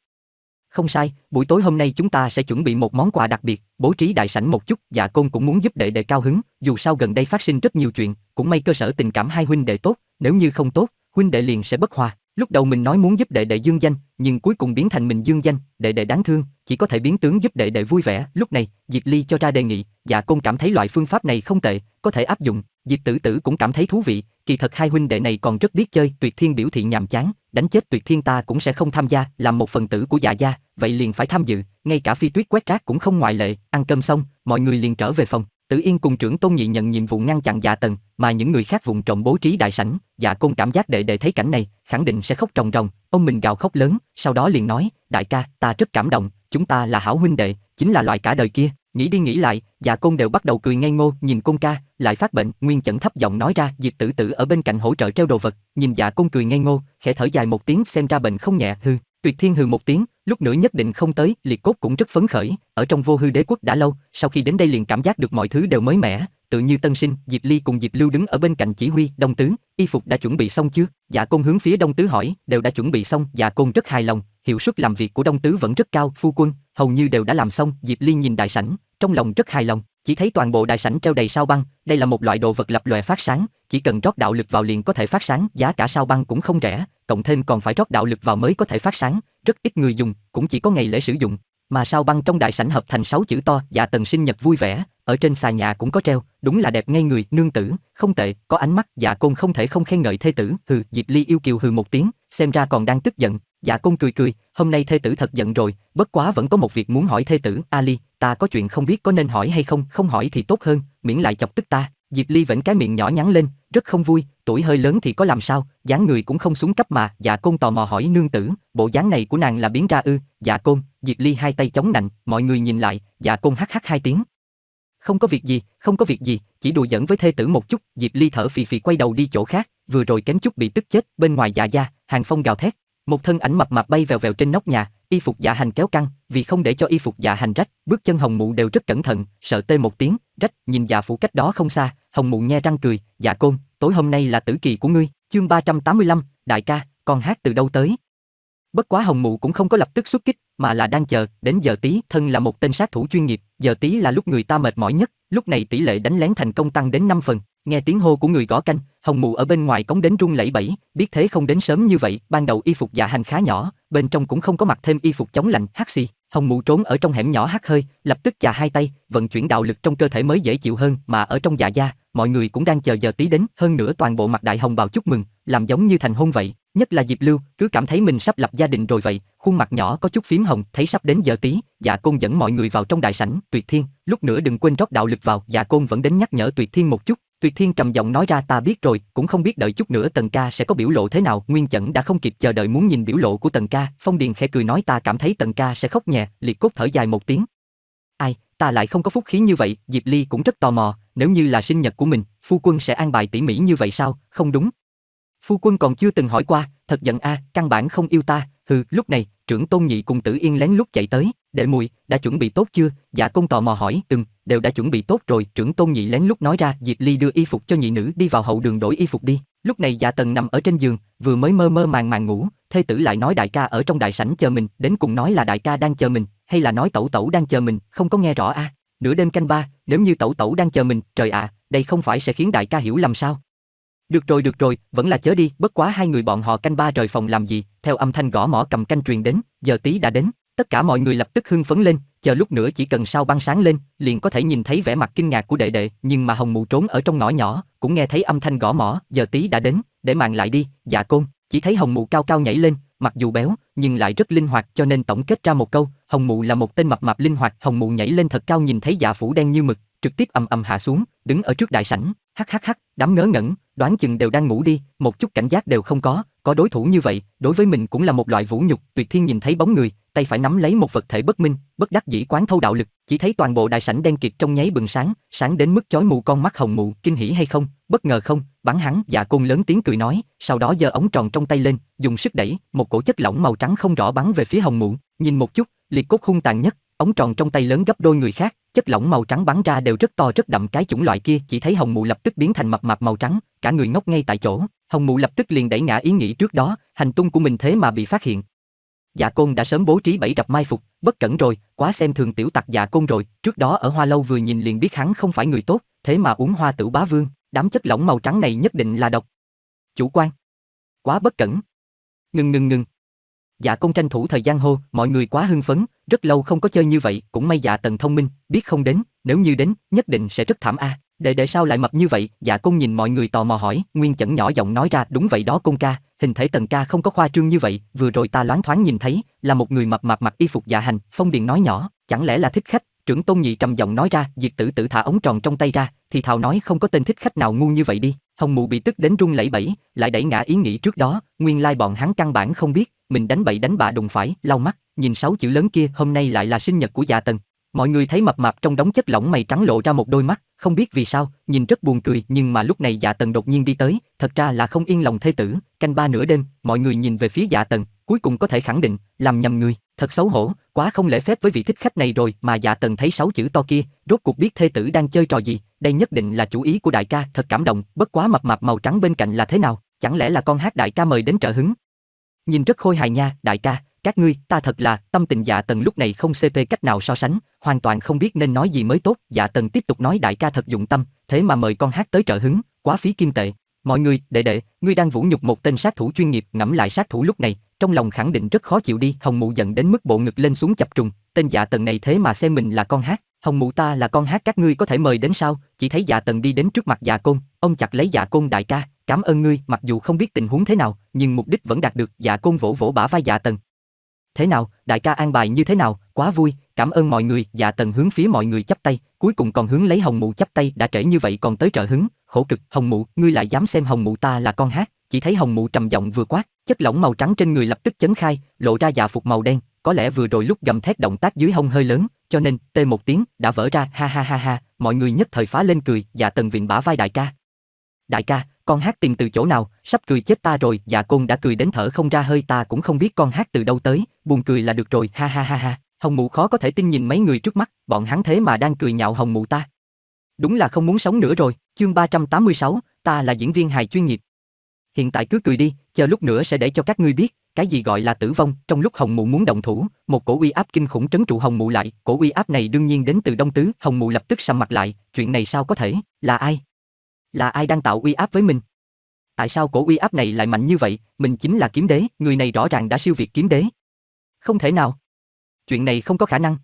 không sai, buổi tối hôm nay chúng ta sẽ chuẩn bị một món quà đặc biệt, bố trí đại sảnh một chút. Dạ Côn cũng muốn giúp đệ đệ cao hứng, dù sao gần đây phát sinh rất nhiều chuyện, cũng may cơ sở tình cảm hai huynh đệ tốt, nếu như không tốt, huynh đệ liền sẽ bất hòa. Lúc đầu mình nói muốn giúp đệ đệ dương danh, nhưng cuối cùng biến thành mình dương danh, đệ đệ đáng thương, chỉ có thể biến tướng giúp đệ đệ vui vẻ. Lúc này, Diệp Ly cho ra đề nghị, Dạ Côn cảm thấy loại phương pháp này không tệ, có thể áp dụng. Diệp Tử Tử cũng cảm thấy thú vị, kỳ thật hai huynh đệ này còn rất biết chơi. Tuyệt Thiên biểu thị nhàm chán, đánh chết Tuyệt Thiên ta cũng sẽ không tham gia, làm một phần tử của Dạ gia, vậy liền phải tham dự, ngay cả Phi Tuyết quét rác cũng không ngoại lệ. Ăn cơm xong, mọi người liền trở về phòng. Tử Yên cùng Trưởng Tôn Nhị nhận nhiệm vụ ngăn chặn Dạ Tần, mà những người khác vùng trộm bố trí đại sảnh. Dạ Côn cảm giác đệ đệ thấy cảnh này, khẳng định sẽ khóc ròng ròng, ông mình gào khóc lớn, sau đó liền nói, đại ca, ta rất cảm động, chúng ta là hảo huynh đệ, chính là loại cả đời kia. Nghĩ đi nghĩ lại, Dạ Côn đều bắt đầu cười ngây ngô. Nhìn Côn ca lại phát bệnh, Nguyên Chẩn thấp giọng nói ra. Diệp Tử Tử ở bên cạnh hỗ trợ treo đồ vật, nhìn Dạ Côn cười ngây ngô, khẽ thở dài một tiếng, xem ra bệnh không nhẹ. Hừ, Tuyệt Thiên hừ một tiếng, lúc nữa nhất định không tới. Liệt Cốt cũng rất phấn khởi, ở trong Vô Hư Đế quốc đã lâu, sau khi đến đây liền cảm giác được mọi thứ đều mới mẻ, tự như tân sinh. Diệp Ly cùng Diệp Lưu đứng ở bên cạnh chỉ huy. Đông Tứ, y phục đã chuẩn bị xong chưa? Dạ Côn hướng phía Đông Tứ hỏi. Đều đã chuẩn bị xong. Dạ Côn rất hài lòng, hiệu suất làm việc của Đông Tứ vẫn rất cao. Phu quân, hầu như đều đã làm xong. Diệp Ly nhìn đại sảnh, trong lòng rất hài lòng, chỉ thấy toàn bộ đại sảnh treo đầy sao băng, đây là một loại đồ vật lập lòe phát sáng, chỉ cần rót đạo lực vào liền có thể phát sáng, giá cả sao băng cũng không rẻ, cộng thêm còn phải rót đạo lực vào mới có thể phát sáng, rất ít người dùng, cũng chỉ có ngày lễ sử dụng. Mà sao băng trong đại sảnh hợp thành sáu chữ to, Dạ Tần sinh nhật vui vẻ, ở trên xà nhà cũng có treo, đúng là đẹp ngay người. Nương tử, không tệ, có ánh mắt. Dạ Côn không thể không khen ngợi thê tử. Hừ, Diệp Ly yêu kiều hừ một tiếng, xem ra còn đang tức giận. Dạ Côn cười cười, hôm nay thê tử thật giận rồi, bất quá vẫn có một việc muốn hỏi thê tử. A Ly, ta có chuyện không biết có nên hỏi hay không? Không hỏi thì tốt hơn, miễn lại chọc tức ta. Diệp Ly vẫn cái miệng nhỏ nhắn lên, rất không vui, tuổi hơi lớn thì có làm sao, dáng người cũng không xuống cấp mà. Dạ Côn tò mò hỏi, nương tử, bộ dáng này của nàng là biến ra ư? Dạ Côn, Diệp Ly hai tay chống nạnh, mọi người nhìn lại. Dạ Côn hắc hắc hai tiếng. Không có việc gì, không có việc gì, chỉ đùa giỡn với thê tử một chút. Diệp Ly thở phì phì quay đầu đi chỗ khác, vừa rồi kém chút bị tức chết. Bên ngoài Dạ gia, Hàng Phong gào thét, một thân ảnh mập mạp bay vèo vèo trên nóc nhà, y phục Dạ Hành kéo căng, vì không để cho y phục Dạ Hành rách, bước chân Hồng Mụ đều rất cẩn thận, sợ tê một tiếng, rách. Nhìn Dạ phủ cách đó không xa, Hồng Mụ nhe răng cười, Dạ Côn, tối hôm nay là tử kỳ của ngươi. Chương ba trăm tám mươi lăm, đại ca, con hát từ đâu tới? Bất quá Hồng Mụ cũng không có lập tức xuất kích, mà là đang chờ đến giờ tí. Thân là một tên sát thủ chuyên nghiệp, giờ tí là lúc người ta mệt mỏi nhất, lúc này tỷ lệ đánh lén thành công tăng đến năm phần. Nghe tiếng hô của người gõ canh, Hồng Mụ ở bên ngoài cống đến rung lẩy bẩy, biết thế không đến sớm như vậy. Ban đầu y phục Dạ Hành khá nhỏ, bên trong cũng không có mặc thêm y phục chống lạnh. Hắc xì, Hồng Mụ trốn ở trong hẻm nhỏ hắt hơi, lập tức chà hai tay, vận chuyển đạo lực trong cơ thể mới dễ chịu hơn. Mà ở trong Dạ gia, mọi người cũng đang chờ giờ tí đến, hơn nữa toàn bộ mặt đại hồng bào chúc mừng, làm giống như thành hôn vậy. Nhất là Diệp Lưu, cứ cảm thấy mình sắp lập gia đình rồi vậy, khuôn mặt nhỏ có chút phím hồng. Thấy sắp đến giờ tí, Dạ Côn dẫn mọi người vào trong đại sảnh. Tuyệt Thiên, lúc nữa đừng quên rót đạo lực vào. Dạ Côn vẫn đến nhắc nhở Tuyệt Thiên một chút. Tuyệt Thiên trầm giọng nói ra, ta biết rồi, cũng không biết đợi chút nữa Tần ca sẽ có biểu lộ thế nào. Nguyên Chẩn đã không kịp chờ đợi muốn nhìn biểu lộ của Tần ca. Phong Điền khẽ cười nói, ta cảm thấy Tần ca sẽ khóc nhẹ. Liệt Cốt thở dài một tiếng, ai, ta lại không có phúc khí như vậy. Diệp Ly cũng rất tò mò, nếu như là sinh nhật của mình, phu quân sẽ an bài tỉ mỉ như vậy sao? Không đúng, phu quân còn chưa từng hỏi qua, thật giận a, à, căn bản không yêu ta. Hừ, lúc này, Trưởng Tôn Nhị cùng Tử Yên lén lút chạy tới, "Đệ muội, đã chuẩn bị tốt chưa?" Dạ Côn tò mò hỏi. "Ừm, đều đã chuẩn bị tốt rồi." Trưởng Tôn Nhị lén lút nói ra. Diệp Ly đưa y phục cho nhị nữ, đi vào hậu đường đổi y phục đi. Lúc này Dạ Tần nằm ở trên giường, vừa mới mơ mơ màng màng ngủ, thê tử lại nói đại ca ở trong đại sảnh chờ mình, đến cùng nói là đại ca đang chờ mình, hay là nói tẩu tẩu đang chờ mình, không có nghe rõ a. À. Nửa đêm canh ba, nếu như tẩu tẩu đang chờ mình, trời ạ, à, đây không phải sẽ khiến đại ca hiểu lầm sao? Được rồi được rồi, vẫn là chớ đi. Bất quá hai người bọn họ canh ba rời phòng làm gì? Theo âm thanh gõ mỏ cầm canh truyền đến, giờ tí đã đến. Tất cả mọi người lập tức hưng phấn lên, chờ lúc nữa chỉ cần sao băng sáng lên, liền có thể nhìn thấy vẻ mặt kinh ngạc của đệ đệ. Nhưng mà Hồng Mụ trốn ở trong ngõ nhỏ, cũng nghe thấy âm thanh gõ mỏ, giờ tí đã đến, để mạng lại đi. Dạ Côn, chỉ thấy Hồng Mụ cao cao nhảy lên, mặc dù béo nhưng lại rất linh hoạt, cho nên tổng kết ra một câu, Hồng Mụ là một tên mập mạp linh hoạt. Hồng Mụ nhảy lên thật cao, nhìn thấy Dạ phủ đen như mực, trực tiếp ầm ầm hạ xuống, đứng ở trước đại sảnh. Hắc hắc hắc, đám ngớ ngẩn, đoán chừng đều đang ngủ đi, một chút cảnh giác đều không có, có đối thủ như vậy, đối với mình cũng là một loại vũ nhục. Tuyệt Thiên nhìn thấy bóng người, tay phải nắm lấy một vật thể bất minh, bất đắc dĩ quán thâu đạo lực, chỉ thấy toàn bộ đại sảnh đen kịt trong nháy bừng sáng, sáng đến mức chói mù con mắt Hồng Mụ. Kinh hỉ hay không, bất ngờ không, bắn hắn. Dạ Côn lớn tiếng cười nói, sau đó giơ ống tròn trong tay lên, dùng sức đẩy, một cổ chất lỏng màu trắng không rõ bắn về phía Hồng Mụ. Nhìn một chút, Liệt Cốt hung tàn nhất, ống tròn trong tay lớn gấp đôi người khác, chất lỏng màu trắng bắn ra đều rất to rất đậm, cái chủng loại kia. Chỉ thấy Hồng Mụ lập tức biến thành mập mạp màu trắng, cả người ngốc ngay tại chỗ. Hồng Mụ lập tức liền đẩy ngã ý nghĩ trước đó, hành tung của mình thế mà bị phát hiện. Dạ Côn đã sớm bố trí bẫy rập mai phục, bất cẩn rồi, quá xem thường tiểu tặc Dạ Côn rồi. Trước đó ở Hoa Lâu vừa nhìn liền biết hắn không phải người tốt, thế mà uống hoa tử bá vương, đám chất lỏng màu trắng này nhất định là độc. Chủ quan, quá bất cẩn. Ngừng ngừng ngừng. Dạ Côn tranh thủ thời gian hô, mọi người quá hưng phấn, rất lâu không có chơi như vậy, cũng may Dạ Tần thông minh, biết không đến, nếu như đến, nhất định sẽ rất thảm a. À, để để sao lại mập như vậy? Dạ Côn nhìn mọi người tò mò hỏi. Nguyên Chẩn nhỏ giọng nói ra, đúng vậy đó Côn ca, hình thể Tần ca không có khoa trương như vậy, vừa rồi ta loáng thoáng nhìn thấy, là một người mập mạp mặc y phục Dạ Hành. Phong Điền nói nhỏ, chẳng lẽ là thích khách? Trưởng Tôn Nhị trầm giọng nói ra. Diệp Tử Tử thả ống tròn trong tay ra, thì thào nói, không có tên thích khách nào ngu như vậy đi. Hồng Mụ bị tức đến run lẩy bẩy, lại đẩy ngã ý nghĩ trước đó, nguyên lai bọn hắn căn bản không biết, mình đánh bậy đánh bạ đùng phải. Lau mắt, nhìn sáu chữ lớn kia, hôm nay lại là sinh nhật của Dạ Tần. Mọi người thấy mập mạp trong đống chất lỏng mày trắng lộ ra một đôi mắt, không biết vì sao, nhìn rất buồn cười. Nhưng mà lúc này Dạ Tần đột nhiên đi tới, thật ra là không yên lòng thê tử, canh ba nửa đêm, mọi người nhìn về phía Dạ Tần, cuối cùng có thể khẳng định, làm nhầm người, thật xấu hổ, quá không lễ phép với vị thích khách này rồi. Mà Dạ Tần thấy sáu chữ to kia, rốt cuộc biết thê tử đang chơi trò gì, đây nhất định là chủ ý của đại ca, thật cảm động. Bất quá mập mạp màu trắng bên cạnh là thế nào, chẳng lẽ là con hát đại ca mời đến trợ hứng? Nhìn rất khôi hài nha, đại ca, các ngươi, ta thật là, tâm tình Dạ Tần lúc này không xê pê cách nào so sánh, hoàn toàn không biết nên nói gì mới tốt. Dạ Tần tiếp tục nói, đại ca thật dụng tâm, thế mà mời con hát tới trợ hứng, quá phí kim tệ. Mọi người, đệ đệ, ngươi đang vũ nhục một tên sát thủ chuyên nghiệp, ngẫm lại sát thủ lúc này, trong lòng khẳng định rất khó chịu đi. Hồng Mụ giận đến mức bộ ngực lên xuống chập trùng, tên Dạ Tần này thế mà xem mình là con hát. Hồng Mụ, ta là con hát các ngươi có thể mời đến sao? Chỉ thấy Dạ Tần đi đến trước mặt Dạ Côn, ông chặt lấy Dạ Côn, đại ca, cảm ơn ngươi, mặc dù không biết tình huống thế nào, nhưng mục đích vẫn đạt được. Dạ Côn vỗ vỗ bả vai Dạ Tần. Thế nào, đại ca an bài như thế nào? Quá vui, cảm ơn mọi người. Dạ Tần hướng phía mọi người chắp tay, cuối cùng còn hướng lấy Hồng Mụ chắp tay, đã trễ như vậy còn tới trợ hứng, khổ cực. Hồng Mụ, ngươi lại dám xem Hồng Mụ ta là con hát. Chỉ thấy Hồng Mụ trầm giọng vừa quát, chất lỏng màu trắng trên người lập tức chấn khai, lộ ra dạ phục màu đen, có lẽ vừa rồi lúc gầm thét động tác dưới hông hơi lớn, cho nên tê một tiếng đã vỡ ra, ha ha ha ha, mọi người nhất thời phá lên cười. Dạ Tần vịn bả vai đại ca, đại ca, con hát tìm từ chỗ nào, sắp cười chết ta rồi. Dạ Côn đã cười đến thở không ra hơi, ta cũng không biết con hát từ đâu tới, buồn cười là được rồi, ha ha ha ha. Hồng Mụ khó có thể tin nhìn mấy người trước mắt, bọn hắn thế mà đang cười nhạo Hồng Mụ ta. Đúng là không muốn sống nữa rồi. Chương ba trăm tám mươi sáu, ta là diễn viên hài chuyên nghiệp. Hiện tại cứ cười đi, chờ lúc nữa sẽ để cho các ngươi biết cái gì gọi là tử vong. Trong lúc Hồng Mụ muốn động thủ, một cổ uy áp kinh khủng trấn trụ Hồng Mụ lại, cổ uy áp này đương nhiên đến từ Đông Tứ. Hồng Mụ lập tức sầm mặt lại, chuyện này sao có thể, là ai? Là ai đang tạo uy áp với mình? Tại sao cổ uy áp này lại mạnh như vậy? Mình chính là kiếm đế, người này rõ ràng đã siêu việt kiếm đế. Không thể nào. Chuyện này không có khả năng.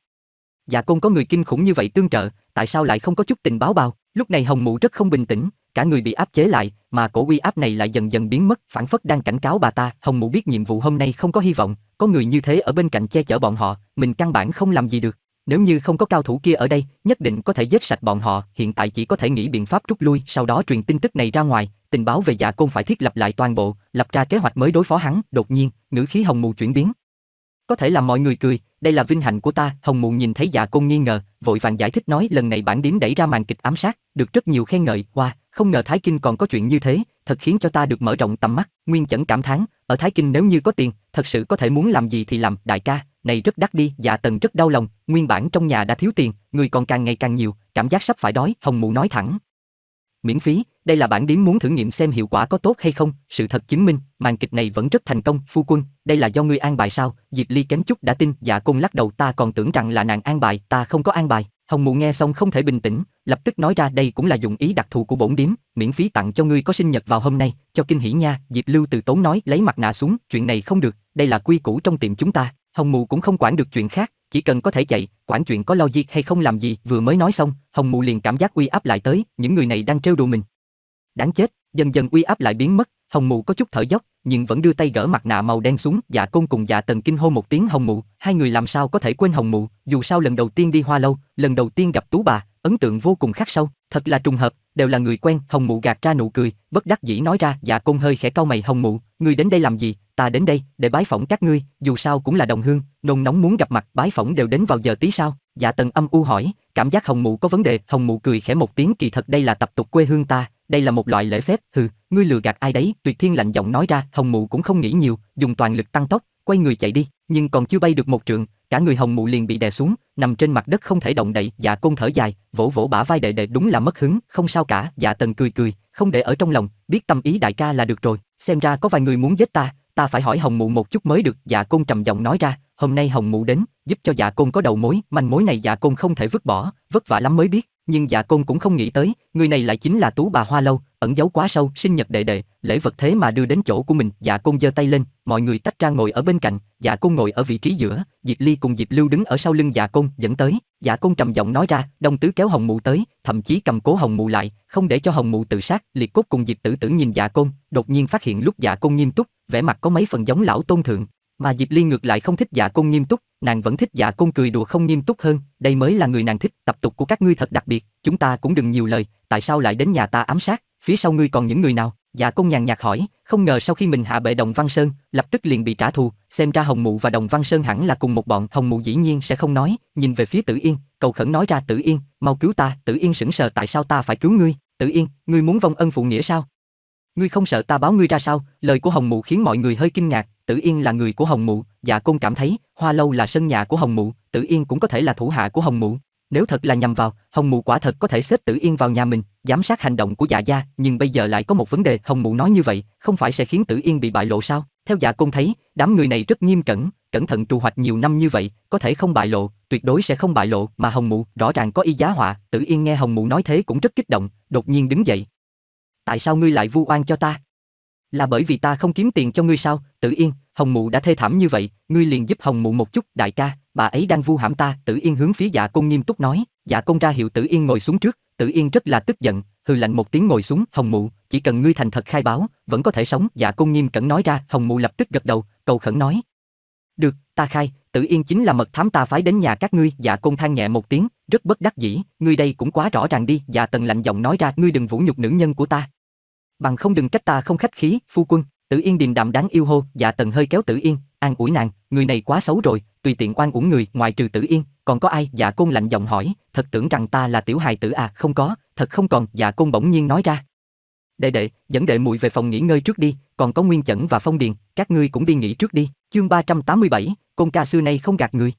Dạ Côn có người kinh khủng như vậy tương trợ, tại sao lại không có chút tình báo bao? Lúc này Hồng Mụ rất không bình tĩnh, cả người bị áp chế lại, mà cổ uy áp này lại dần dần biến mất, phản phất đang cảnh cáo bà ta. Hồng Mụ biết nhiệm vụ hôm nay không có hy vọng, có người như thế ở bên cạnh che chở bọn họ, mình căn bản không làm gì được. Nếu như không có cao thủ kia ở đây, nhất định có thể giết sạch bọn họ. Hiện tại chỉ có thể nghĩ biện pháp rút lui, sau đó truyền tin tức này ra ngoài, tình báo về Dạ Côn phải thiết lập lại toàn bộ, lập ra kế hoạch mới đối phó hắn. Đột nhiên, ngữ khí Hồng Mụ chuyển biến. Có thể làm mọi người cười, đây là vinh hạnh của ta. Hồng Mụ nhìn thấy Dạ Côn nghi ngờ, vội vàng giải thích nói, lần này bản điểm đẩy ra màn kịch ám sát, được rất nhiều khen ngợi. Wow, không ngờ Thái Kinh còn có chuyện như thế, thật khiến cho ta được mở rộng tầm mắt. Nguyên Chẩn cảm thán, ở Thái Kinh nếu như có tiền, thật sự có thể muốn làm gì thì làm. Đại ca, này rất đắt đi. Dạ Tần rất đau lòng, nguyên bản trong nhà đã thiếu tiền, người còn càng ngày càng nhiều, cảm giác sắp phải đói. Hồng Mụ nói thẳng. Miễn phí, đây là bản điểm muốn thử nghiệm xem hiệu quả có tốt hay không. Sự thật chứng minh, màn kịch này vẫn rất thành công. Phu quân, đây là do ngươi an bài sao? Diệp Ly kém chút đã tin. Dạ Côn lắc đầu, ta còn tưởng rằng là nàng an bài. Ta không có an bài. Hồng Mụ nghe xong không thể bình tĩnh, lập tức nói ra, đây cũng là dụng ý đặc thù của bổn điếm, miễn phí tặng cho ngươi, có sinh nhật vào hôm nay, cho kinh hỉ nha. Diệp Lưu từ tốn nói, lấy mặt nạ xuống, chuyện này không được, đây là quy củ trong tiệm chúng ta. Hồng Mụ cũng không quản được chuyện khác, chỉ cần có thể chạy, quản chuyện có logic hay không làm gì. Vừa mới nói xong, Hồng Mụ liền cảm giác uy áp lại tới, những người này đang trêu đùa mình. Đáng chết, dần dần uy áp lại biến mất, Hồng Mụ có chút thở dốc, nhưng vẫn đưa tay gỡ mặt nạ màu đen xuống. Dạ Côn cùng Dạ Tần kinh hô một tiếng. Hồng Mụ, hai người làm sao có thể quên Hồng Mụ, dù sao lần đầu tiên đi Hoa Lâu, lần đầu tiên gặp tú bà, ấn tượng vô cùng khắc sâu, thật là trùng hợp, đều là người quen. Hồng Mụ gạt ra nụ cười, bất đắc dĩ nói ra. Dạ Côn hơi khẽ cau mày, Hồng Mụ, ngươi đến đây làm gì? Ta đến đây để bái phỏng các ngươi, dù sao cũng là đồng hương, nôn nóng muốn gặp mặt. Bái phỏng đều đến vào giờ tí sao? Dạ Tần âm u hỏi, cảm giác Hồng Mụ có vấn đề. Hồng Mụ cười khẽ một tiếng, kỳ thật đây là tập tục quê hương ta, đây là một loại lễ phép. Hừ, ngươi lừa gạt ai đấy? Tuyệt Thiên lạnh giọng nói ra. Hồng Mụ cũng không nghĩ nhiều, dùng toàn lực tăng tốc, quay người chạy đi, nhưng còn chưa bay được một trượng, cả người Hồng Mụ liền bị đè xuống, nằm trên mặt đất không thể động đậy. Dạ Côn thở dài, vỗ vỗ bả vai đệ đệ, đúng là mất hứng. Không sao cả. Dạ Tần cười cười, không để ở trong lòng, biết tâm ý đại ca là được rồi. Xem ra có vài người muốn giết ta, ta phải hỏi Hồng Mụ một chút mới được. Dạ Côn trầm giọng nói ra, hôm nay Hồng Mụ đến, giúp cho Dạ Côn có đầu mối, manh mối này Dạ Côn không thể vứt bỏ, vất vả lắm mới biết. Nhưng Dạ Côn cũng không nghĩ tới, người này lại chính là tú bà Hoa Lâu, ẩn giấu quá sâu. Sinh nhật đệ đệ, lễ vật thế mà đưa đến chỗ của mình. Dạ Côn giơ tay lên, mọi người tách ra ngồi ở bên cạnh. Dạ Côn ngồi ở vị trí giữa, Diệp Ly cùng Diệp Lưu đứng ở sau lưng Dạ Côn dẫn tới. Dạ Côn trầm giọng nói ra, Đông Tứ kéo Hồng Mụ tới, thậm chí cầm cố Hồng Mụ lại, không để cho Hồng Mụ tự sát. Liệt Cốt cùng Diệp Tử Tử nhìn Dạ Côn, đột nhiên phát hiện lúc Dạ Côn nghiêm túc, vẻ mặt có mấy phần giống Lão Tôn Thượng, mà Diệp Ly ngược lại không thích Dạ Côn nghiêm túc, nàng vẫn thích Dạ Côn cười đùa không nghiêm túc hơn, đây mới là người nàng thích. Tập tục của các ngươi thật đặc biệt, chúng ta cũng đừng nhiều lời, tại sao lại đến nhà ta ám sát, phía sau ngươi còn những người nào? Dạ Côn nhàn nhạt hỏi, không ngờ sau khi mình hạ bệ Đồng Văn Sơn, lập tức liền bị trả thù, xem ra Hồng Mụ và Đồng Văn Sơn hẳn là cùng một bọn. Hồng Mụ dĩ nhiên sẽ không nói, nhìn về phía Tử Yên, cầu khẩn nói ra, Tử Yên, mau cứu ta. Tử Yên sững sờ, tại sao ta phải cứu ngươi? Tử Yên, ngươi muốn vong ân phụ nghĩa sao? Ngươi không sợ ta báo ngươi ra sao? Lời của Hồng Mụ khiến mọi người hơi kinh ngạc. Tử Yên là người của Hồng Mụ, Dạ Côn cảm thấy Hoa Lâu là sân nhà của Hồng Mụ, Tử Yên cũng có thể là thủ hạ của Hồng Mụ. Nếu thật là nhằm vào, Hồng Mụ quả thật có thể xếp Tử Yên vào nhà mình, giám sát hành động của Dạ gia. Nhưng bây giờ lại có một vấn đề, Hồng Mụ nói như vậy, không phải sẽ khiến Tử Yên bị bại lộ sao? Theo Dạ Côn thấy, đám người này rất nghiêm cẩn, cẩn thận trù hoạch nhiều năm như vậy, có thể không bại lộ, tuyệt đối sẽ không bại lộ, mà Hồng Mụ rõ ràng có ý giá họa. Tử Yên nghe Hồng Mụ nói thế cũng rất kích động, đột nhiên đứng dậy. Tại sao ngươi lại vu oan cho ta? Là bởi vì ta không kiếm tiền cho ngươi sao? Tử Yên, Hồng Mụ đã thê thảm như vậy, ngươi liền giúp Hồng Mụ một chút. Đại ca, bà ấy đang vu hãm ta. Tử Yên hướng phía Dạ Côn nghiêm túc nói. Dạ Côn ra hiệu Tử Yên ngồi xuống trước. Tử Yên rất là tức giận, hừ lạnh một tiếng ngồi xuống. Hồng Mụ, chỉ cần ngươi thành thật khai báo, vẫn có thể sống. Dạ Côn nghiêm cẩn nói ra. Hồng Mụ lập tức gật đầu, cầu khẩn nói. Được, ta khai. Tử Yên chính là mật thám ta phái đến nhà các ngươi. Dạ Côn than nhẹ một tiếng, rất bất đắc dĩ. Ngươi đây cũng quá rõ ràng đi. Dạ Tần lạnh giọng nói ra. Ngươi đừng vũ nhục nữ nhân của ta, bằng không đừng trách ta không khách khí. Phu quân, Tử Yên điềm đạm đáng yêu hô. Dạ Tần hơi kéo Tử Yên, an ủi nàng, người này quá xấu rồi, tùy tiện oan uổng người. Ngoài trừ Tử Yên, còn có ai? Dạ Côn lạnh giọng hỏi, thật tưởng rằng ta là tiểu hài tử à? Không có, thật không còn. Dạ Côn bỗng nhiên nói ra. Đệ đệ, dẫn đệ muội về phòng nghỉ ngơi trước đi, còn có Nguyên Chẩn và Phong Điền, các ngươi cũng đi nghỉ trước đi. Chương ba trăm tám mươi bảy, Côn ca xưa nay không gạt người.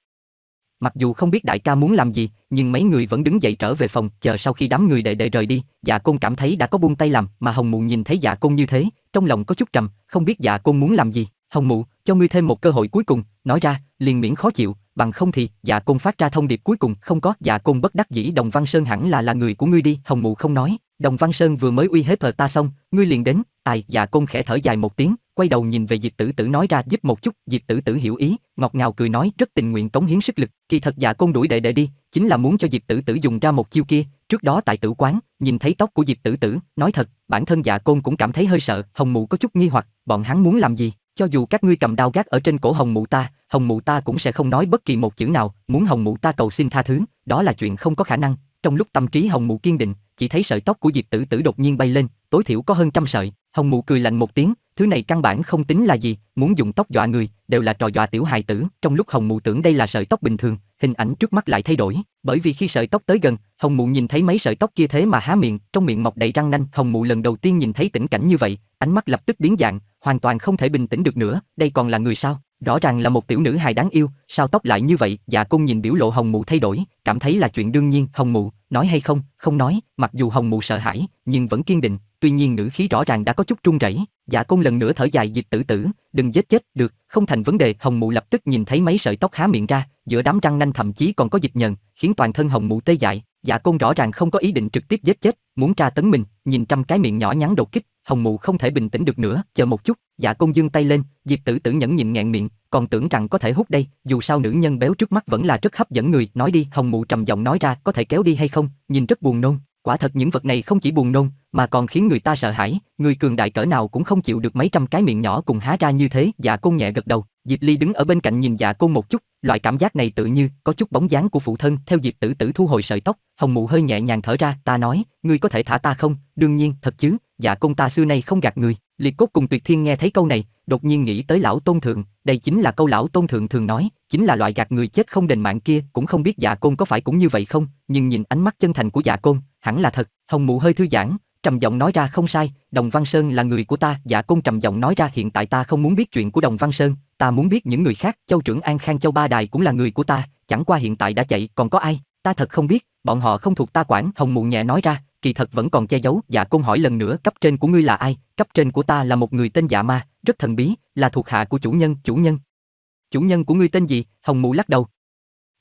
Mặc dù không biết đại ca muốn làm gì, nhưng mấy người vẫn đứng dậy trở về phòng, chờ sau khi đám người đệ đệ rời đi. Dạ Côn cảm thấy đã có buông tay làm, mà Hồng Mụ nhìn thấy Dạ Côn như thế, trong lòng có chút trầm, không biết Dạ Côn muốn làm gì. Hồng Mụ, cho ngươi thêm một cơ hội cuối cùng, nói ra, liền miễn khó chịu, bằng không thì. Dạ Côn phát ra thông điệp cuối cùng. Không có. Dạ Côn bất đắc dĩ. Đồng Văn Sơn hẳn là là người của ngươi đi. Hồng Mụ không nói, Đồng Văn Sơn vừa mới uy hiếp ở ta xong, ngươi liền đến. Ai? Dạ Côn khẽ thở dài một tiếng, quay đầu nhìn về Diệp Tử Tử nói ra, giúp một chút. Diệp Tử Tử hiểu ý, ngọt ngào cười nói, rất tình nguyện cống hiến sức lực. Kỳ thật Dạ Côn đuổi đệ đệ đi, chính là muốn cho Diệp Tử Tử dùng ra một chiêu kia. Trước đó tại tử quán, nhìn thấy tóc của Diệp Tử Tử, nói thật, bản thân Dạ Côn cũng cảm thấy hơi sợ. Hồng Mụ có chút nghi hoặc, bọn hắn muốn làm gì? Cho dù các ngươi cầm đao gác ở trên cổ Hồng Mụ ta, Hồng Mụ ta cũng sẽ không nói bất kỳ một chữ nào. Muốn Hồng Mụ ta cầu xin tha thứ, đó là chuyện không có khả năng. Trong lúc tâm trí Hồng Mụ kiên định, chỉ thấy sợi tóc của Diệp Tử Tử đột nhiên bay lên, tối thiểu có hơn trăm sợi. Hồng Mụ cười lạnh một tiếng, thứ này căn bản không tính là gì, muốn dùng tóc dọa người, đều là trò dọa tiểu hài tử. Trong lúc Hồng Mụ tưởng đây là sợi tóc bình thường, hình ảnh trước mắt lại thay đổi, bởi vì khi sợi tóc tới gần, Hồng Mụ nhìn thấy mấy sợi tóc kia thế mà há miệng, trong miệng mọc đầy răng nanh. Hồng Mụ lần đầu tiên nhìn thấy tình cảnh như vậy, ánh mắt lập tức biến dạng, hoàn toàn không thể bình tĩnh được nữa. Đây còn là người sao? Rõ ràng là một tiểu nữ hài đáng yêu, sao tóc lại như vậy? Dạ Côn nhìn biểu lộ Hồng Mụ thay đổi, cảm thấy là chuyện đương nhiên. Hồng Mụ nói hay không? Không nói. Mặc dù Hồng Mụ sợ hãi, nhưng vẫn kiên định, tuy nhiên ngữ khí rõ ràng đã có chút run rẩy. Dạ Côn lần nữa thở dài, Diệp Tử Tử, đừng giết chết, được, không thành vấn đề. Hồng Mụ lập tức nhìn thấy mấy sợi tóc há miệng ra, giữa đám răng nanh thậm chí còn có dịch nhờn, khiến toàn thân Hồng Mụ tê dại. Dạ Côn rõ ràng không có ý định trực tiếp giết chết, muốn tra tấn mình, nhìn trăm cái miệng nhỏ nhắn đột kích. Hồng Mụ không thể bình tĩnh được nữa, chờ một chút. Dạ Côn giương tay lên, Diệp Tử Tử nhẫn nhịn ngẹn miệng, còn tưởng rằng có thể hút đây, dù sao nữ nhân béo trước mắt vẫn là rất hấp dẫn người. Nói đi. Hồng Mụ trầm giọng nói ra, có thể kéo đi hay không? Nhìn rất buồn nôn. Quả thật những vật này không chỉ buồn nôn, mà còn khiến người ta sợ hãi, người cường đại cỡ nào cũng không chịu được mấy trăm cái miệng nhỏ cùng há ra như thế. Dạ Côn nhẹ gật đầu. Diệp Ly đứng ở bên cạnh nhìn Dạ Côn một chút, loại cảm giác này tự như có chút bóng dáng của phụ thân. Theo Diệp Tử Tử thu hồi sợi tóc, Hồng Mụ hơi nhẹ nhàng thở ra, ta nói, ngươi có thể thả ta không? Đương nhiên, thật chứ, Dạ Côn ta xưa nay không gạt người. Liệt Cốt cùng Tuyệt Thiên nghe thấy câu này, đột nhiên nghĩ tới Lão Tôn Thượng, đây chính là câu Lão Tôn Thượng thường nói, chính là loại gạt người chết không đền mạng kia. Cũng không biết Dạ Côn có phải cũng như vậy không, nhưng nhìn ánh mắt chân thành của Dạ Côn, hẳn là thật. Hồng Mụ hơi thư giãn, trầm giọng nói ra, không sai, Đồng Văn Sơn là người của ta. Dạ Côn trầm giọng nói ra, hiện tại ta không muốn biết chuyện của Đồng Văn Sơn, ta muốn biết những người khác. Châu trưởng An Khang, Châu Ba Đài cũng là người của ta, chẳng qua hiện tại đã chạy. Còn có ai? Ta thật không biết, bọn họ không thuộc ta quản. Hồng Mụ nhẹ nói ra, kỳ thật vẫn còn che giấu. Dạ Côn hỏi lần nữa, cấp trên của ngươi là ai? Cấp trên của ta là một người tên Dạ Ma, rất thần bí, là thuộc hạ của chủ nhân. Chủ nhân? Chủ nhân của ngươi tên gì? Hồng Mụ lắc đầu,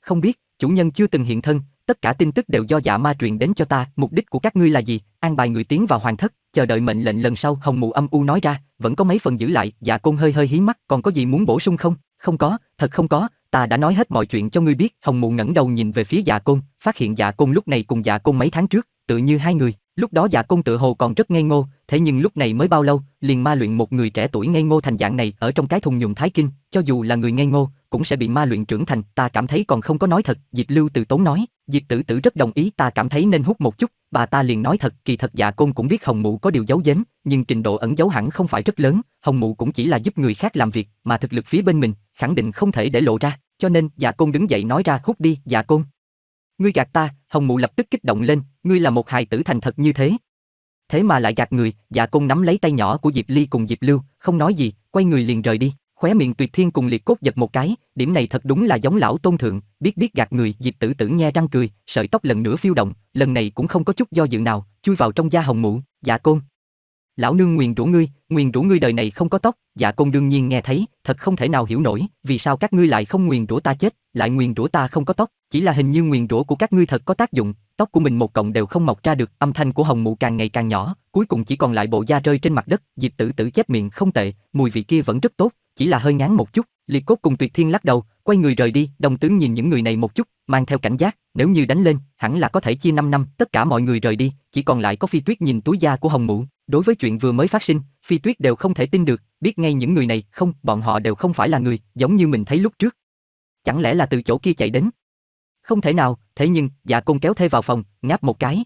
không biết, chủ nhân chưa từng hiện thân, tất cả tin tức đều do Dạ Ma truyền đến cho ta. Mục đích của các ngươi là gì? An bài người tiến vào hoàng thất, chờ đợi mệnh lệnh lần sau. Hồng Mụ âm u nói ra, vẫn có mấy phần giữ lại. Dạ Côn hơi hơi hí mắt, còn có gì muốn bổ sung không? Không có, thật không có, ta đã nói hết mọi chuyện cho ngươi biết. Hồng Mụ ngẩng đầu nhìn về phía Dạ Côn, phát hiện Dạ Côn lúc này cùng Dạ Côn mấy tháng trước tự như hai người. Lúc đó Dạ Côn tự hồ còn rất ngây ngô, thế nhưng lúc này mới bao lâu, liền ma luyện một người trẻ tuổi ngây ngô thành dạng này. Ở trong cái thùng nhùn Thái Kinh, cho dù là người ngây ngô cũng sẽ bị ma luyện trưởng thành. Ta cảm thấy còn không có nói thật. Diệp Lưu từ tốn nói. Diệp Tử Tử rất đồng ý, ta cảm thấy nên hút một chút, bà ta liền nói thật. Kỳ thật Dạ Côn cũng biết Hồng Mụ có điều giấu giếm, nhưng trình độ ẩn giấu hẳn không phải rất lớn. Hồng Mụ cũng chỉ là giúp người khác làm việc, mà thực lực phía bên mình khẳng định không thể để lộ ra, cho nên Dạ Côn đứng dậy nói ra, hút đi. Dạ Côn, ngươi gạt ta. Hồng Mụ lập tức kích động lên, ngươi là một hài tử thành thật như thế, thế mà lại gạt người. Dạ Côn nắm lấy tay nhỏ của Diệp Ly cùng Diệp Lưu, không nói gì, quay người liền rời đi. Khóe miệng Tuyệt Thiên cùng Liệt Cốt giật một cái, điểm này thật đúng là giống Lão Tôn Thượng, biết biết gạt người. Diệp Tử Tử nhe răng cười, sợi tóc lần nữa phiêu động, lần này cũng không có chút do dự nào, chui vào trong da Hồng Mụ. Dạ Côn, lão nương nguyền rủa ngươi, nguyền rủa ngươi đời này không có tóc. Dạ Côn đương nhiên nghe thấy, thật không thể nào hiểu nổi, vì sao các ngươi lại không nguyền rủa ta chết, lại nguyền rủa ta không có tóc, chỉ là hình như nguyền rủa của các ngươi thật có tác dụng, tóc của mình một cọng đều không mọc ra được. Âm thanh của Hồng Mụ càng ngày càng nhỏ, cuối cùng chỉ còn lại bộ da rơi trên mặt đất. Diệp Tử Tử chép miệng, không tệ, mùi vị kia vẫn rất tốt, chỉ là hơi ngán một chút. Liệt Cốt cùng Tuyệt Thiên lắc đầu, quay người rời đi. Đông Tứ nhìn những người này một chút, mang theo cảnh giác, nếu như đánh lên, hẳn là có thể chia năm năm. Tất cả mọi người rời đi, chỉ còn lại có Phi Tuyết nhìn túi da của Hồng Mụ. Đối với chuyện vừa mới phát sinh, Phi Tuyết đều không thể tin được, biết ngay những người này, không, bọn họ đều không phải là người, giống như mình thấy lúc trước. Chẳng lẽ là từ chỗ kia chạy đến? Không thể nào. Thế nhưng Dạ Côn kéo thê vào phòng, ngáp một cái,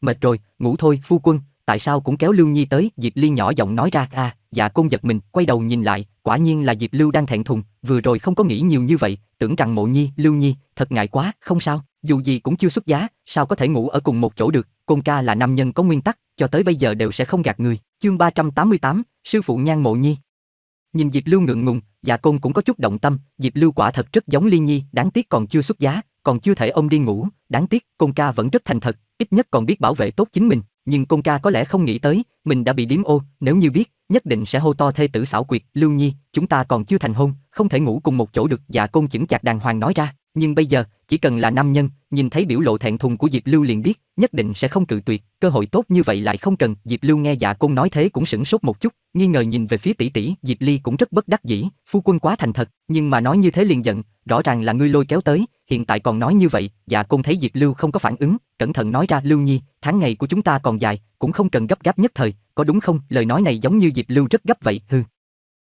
mệt rồi, ngủ thôi. Phu quân, tại sao cũng kéo Lưu Nhi tới? Diệp Ly nhỏ giọng nói ra. À, Dạ Côn giật mình, quay đầu nhìn lại, quả nhiên là Diệp Lưu đang thẹn thùng, vừa rồi không có nghĩ nhiều như vậy, tưởng rằng Mộ Nhi, Lưu Nhi, thật ngại quá, không sao, dù gì cũng chưa xuất giá, sao có thể ngủ ở cùng một chỗ được, Côn ca là nam nhân có nguyên tắc, cho tới bây giờ đều sẽ không gạt người. Chương ba trăm tám mươi tám, sư phụ Nhan Mộ Nhi. Nhìn Diệp Lưu ngượng ngùng, Dạ Côn cũng có chút động tâm, Diệp Lưu quả thật rất giống Ly Nhi, đáng tiếc còn chưa xuất giá, còn chưa thể ôm đi ngủ, đáng tiếc, Côn ca vẫn rất thành thật, ít nhất còn biết bảo vệ tốt chính mình, nhưng Côn ca có lẽ không nghĩ tới, mình đã bị điếm ô, nếu như biết, nhất định sẽ hô to thê tử xảo quyệt. Lưu Nhi, chúng ta còn chưa thành hôn, không thể ngủ cùng một chỗ được. Dạ Côn chững chạc đàng hoàng nói ra, nhưng bây giờ, chỉ cần là nam nhân, nhìn thấy biểu lộ thẹn thùng của Diệp Lưu liền biết, nhất định sẽ không cự tuyệt, cơ hội tốt như vậy lại không cần. Diệp Lưu nghe Dạ Côn nói thế cũng sửng sốt một chút, nghi ngờ nhìn về phía tỷ tỷ, Diệp Ly cũng rất bất đắc dĩ, phu quân quá thành thật, nhưng mà nói như thế liền giận, rõ ràng là ngươi lôi kéo tới, hiện tại còn nói như vậy. Dạ Côn thấy Diệp Lưu không có phản ứng, cẩn thận nói ra, Lưu Nhi, tháng ngày của chúng ta còn dài, cũng không cần gấp gáp nhất thời, có đúng không? Lời nói này giống như Diệp Lưu rất gấp vậy. Hừ.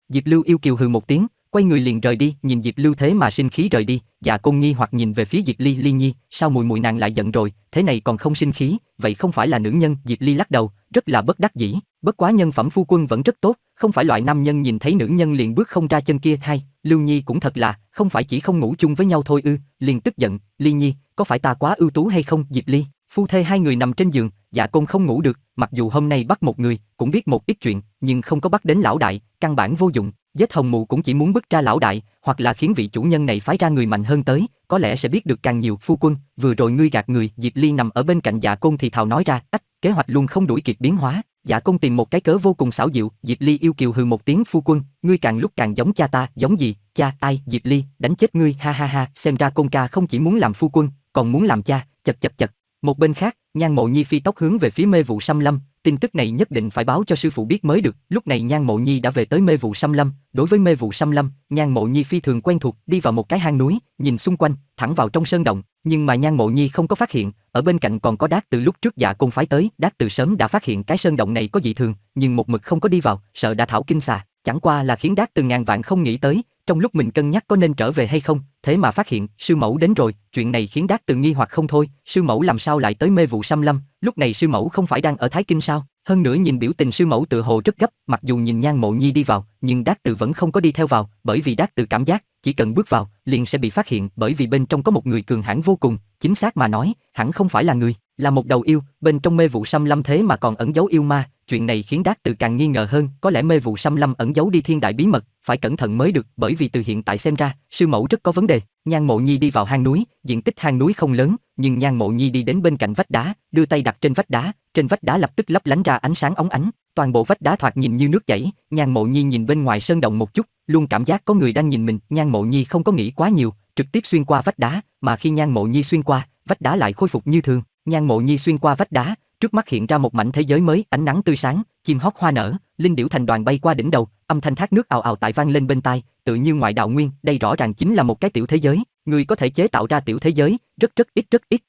Diệp Lưu yêu kiều hừ một tiếng, quay người liền rời đi. Nhìn Diệp Lưu thế mà sinh khí rời đi, Dạ Côn nghi hoặc nhìn về phía Diệp Ly. Ly Nhi, sao mùi mùi nàng lại giận rồi, thế này còn không sinh khí, vậy không phải là nữ nhân? Diệp Ly lắc đầu, rất là bất đắc dĩ, bất quá nhân phẩm phu quân vẫn rất tốt, không phải loại nam nhân nhìn thấy nữ nhân liền bước không ra chân kia. Hay, Lưu Nhi cũng thật là, không phải chỉ không ngủ chung với nhau thôi ư, liền tức giận. Ly Nhi, có phải ta quá ưu tú hay không? Diệp Ly, phu thê hai người nằm trên giường, Dạ Côn không ngủ được, mặc dù hôm nay bắt một người, cũng biết một ít chuyện, nhưng không có bắt đến lão đại, căn bản vô dụng, giết Hồng Mụ cũng chỉ muốn bức ra lão đại, hoặc là khiến vị chủ nhân này phái ra người mạnh hơn tới, có lẽ sẽ biết được càng nhiều. Phu quân, vừa rồi ngươi gạt người. Diệp Ly nằm ở bên cạnh Dạ Côn thì thào nói ra, ách, kế hoạch luôn không đuổi kịp biến hóa. Dạ Côn tìm một cái cớ vô cùng xảo diệu. Diệp Ly yêu kiều hừ một tiếng, phu quân, ngươi càng lúc càng giống cha ta. Giống gì? Cha ai? Diệp Ly, đánh chết ngươi, ha ha ha, xem ra Côn ca không chỉ muốn làm phu quân, còn muốn làm cha, chật chật chật. Một bên khác, Nhan Mộ Nhi phi tốc hướng về phía Mê Vụ Sâm Lâm, tin tức này nhất định phải báo cho sư phụ biết mới được. Lúc này Nhan Mộ Nhi đã về tới Mê Vụ Sâm Lâm. Đối với Mê Vụ Sâm Lâm, Nhan Mộ Nhi phi thường quen thuộc, đi vào một cái hang núi, nhìn xung quanh, thẳng vào trong sơn động, nhưng mà Nhan Mộ Nhi không có phát hiện, ở bên cạnh còn có Đát Từ lúc trước Dạ Côn phái tới. Đát Từ sớm đã phát hiện cái sơn động này có dị thường, nhưng một mực không có đi vào, sợ đã thảo kinh xà, chẳng qua là khiến Đát Từ ngàn vạn không nghĩ tới, trong lúc mình cân nhắc có nên trở về hay không, thế mà phát hiện sư mẫu đến rồi. Chuyện này khiến Đát Từ nghi hoặc không thôi, sư mẫu làm sao lại tới Mê Vụ Sâm Lâm, lúc này sư mẫu không phải đang ở Thái Kinh sao? Hơn nữa nhìn biểu tình sư mẫu tự hồ rất gấp, mặc dù nhìn Nhan Mộ Nhi đi vào, nhưng Đát Từ vẫn không có đi theo vào, bởi vì Đát Từ cảm giác chỉ cần bước vào liền sẽ bị phát hiện, bởi vì bên trong có một người cường hãn vô cùng, chính xác mà nói hẳn không phải là người, là một đầu yêu. Bên trong Mê Vụ Sâm Lâm thế mà còn ẩn giấu yêu ma, chuyện này khiến Đát Từ càng nghi ngờ hơn, có lẽ Mê Vụ Sâm Lâm ẩn giấu đi thiên đại bí mật, phải cẩn thận mới được, bởi vì từ hiện tại xem ra sư mẫu rất có vấn đề. Nhan Mộ Nhi đi vào hang núi, diện tích hang núi không lớn, nhưng Nhan Mộ Nhi đi đến bên cạnh vách đá, đưa tay đặt trên vách đá, trên vách đá lập tức lấp lánh ra ánh sáng óng ánh, toàn bộ vách đá thoạt nhìn như nước chảy. Nhan Mộ Nhi nhìn bên ngoài sơn động một chút, luôn cảm giác có người đang nhìn mình. Nhan Mộ Nhi không có nghĩ quá nhiều, trực tiếp xuyên qua vách đá, mà khi Nhan Mộ Nhi xuyên qua, vách đá lại khôi phục như thường. Nhan Mộ Nhi xuyên qua vách đá, trước mắt hiện ra một mảnh thế giới mới, ánh nắng tươi sáng, chim hót hoa nở, linh điểu thành đoàn bay qua đỉnh đầu, âm thanh thác nước ào ào tại vang lên bên tai, tự như ngoại đạo nguyên. Đây rõ ràng chính là một cái tiểu thế giới, người có thể chế tạo ra tiểu thế giới rất rất ít rất ít.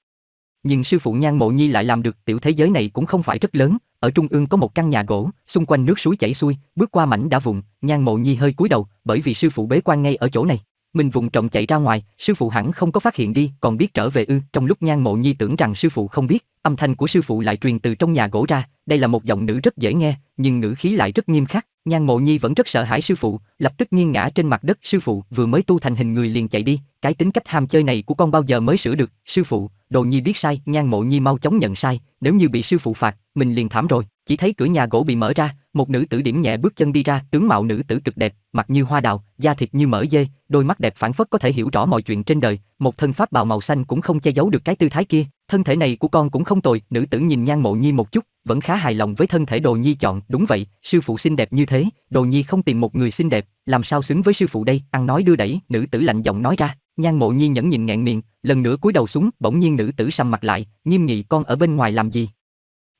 Nhưng sư phụ Nhan Mộ Nhi lại làm được. Tiểu thế giới này cũng không phải rất lớn, ở trung ương có một căn nhà gỗ, xung quanh nước suối chảy xuôi, bước qua mảnh đá vụn, Nhan Mộ Nhi hơi cúi đầu, bởi vì sư phụ bế quan ngay ở chỗ này. Mình vùng trọng chạy ra ngoài, sư phụ hẳn không có phát hiện đi, còn biết trở về ư? Trong lúc Nhan Mộ Nhi tưởng rằng sư phụ không biết, âm thanh của sư phụ lại truyền từ trong nhà gỗ ra, đây là một giọng nữ rất dễ nghe, nhưng ngữ khí lại rất nghiêm khắc. Nhan Mộ Nhi vẫn rất sợ hãi sư phụ, lập tức nghiêng ngã trên mặt đất. Sư phụ vừa mới tu thành hình người liền chạy đi, cái tính cách ham chơi này của con bao giờ mới sửa được? Sư phụ, Đồ Nhi biết sai. Nhan Mộ Nhi mau chóng nhận sai, nếu như bị sư phụ phạt, mình liền thảm rồi. Chỉ thấy cửa nhà gỗ bị mở ra, một nữ tử điểm nhẹ bước chân đi ra, tướng mạo nữ tử cực đẹp, mặt như hoa đào, da thịt như mỡ dê, đôi mắt đẹp phảng phất có thể hiểu rõ mọi chuyện trên đời, một thân pháp bào màu xanh cũng không che giấu được cái tư thái kia. Thân thể này của con cũng không tồi. Nữ tử nhìn Nhan Mộ Nhi một chút, vẫn khá hài lòng với thân thể Đồ Nhi chọn. Đúng vậy, sư phụ xinh đẹp như thế, Đồ Nhi không tìm một người xinh đẹp, làm sao xứng với sư phụ đây? Ăn nói đưa đẩy, nữ tử lạnh giọng nói ra. Nhan Mộ Nhi nhẫn nhịn nghẹn miệng, lần nữa cúi đầu xuống. Bỗng nhiên nữ tử sầm mặt lại, nghiêm nghị, con ở bên ngoài làm gì?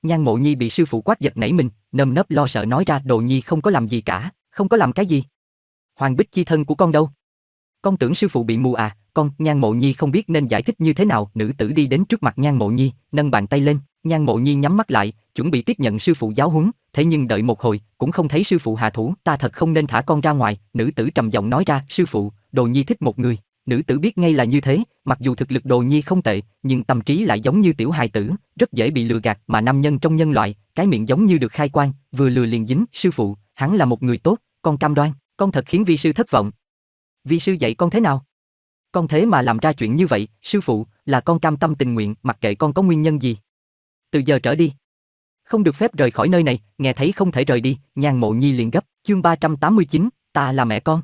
Nhan Mộ Nhi bị sư phụ quát giật nảy mình, nơm nớp lo sợ nói ra, Đồ Nhi không có làm gì cả. Không có làm cái gì? Hoàng bích chi thân của con đâu? Con tưởng sư phụ bị mù à? Con... Nhan Mộ Nhi không biết nên giải thích như thế nào. Nữ tử đi đến trước mặt Nhan Mộ Nhi, nâng bàn tay lên. Nhan Mộ Nhi nhắm mắt lại, chuẩn bị tiếp nhận sư phụ giáo huấn, thế nhưng đợi một hồi cũng không thấy sư phụ hạ thủ. Ta thật không nên thả con ra ngoài. Nữ tử trầm giọng nói ra. Sư phụ, Đồ Nhi thích một người. Nữ tử biết ngay là như thế, mặc dù thực lực Đồ Nhi không tệ, nhưng tâm trí lại giống như tiểu hài tử, rất dễ bị lừa gạt, mà nam nhân trong nhân loại, cái miệng giống như được khai quang, vừa lừa liền dính. Sư phụ, hắn là một người tốt, con cam đoan, con thật khiến vi sư thất vọng. Vi sư dạy con thế nào? Con thế mà làm ra chuyện như vậy, sư phụ, là con cam tâm tình nguyện, mặc kệ con có nguyên nhân gì. Từ giờ trở đi, không được phép rời khỏi nơi này, nghe thấy không thể rời đi, Nhan Mộ Nhi liền gấp. Chương ba trăm tám mươi chín, ta là mẹ con.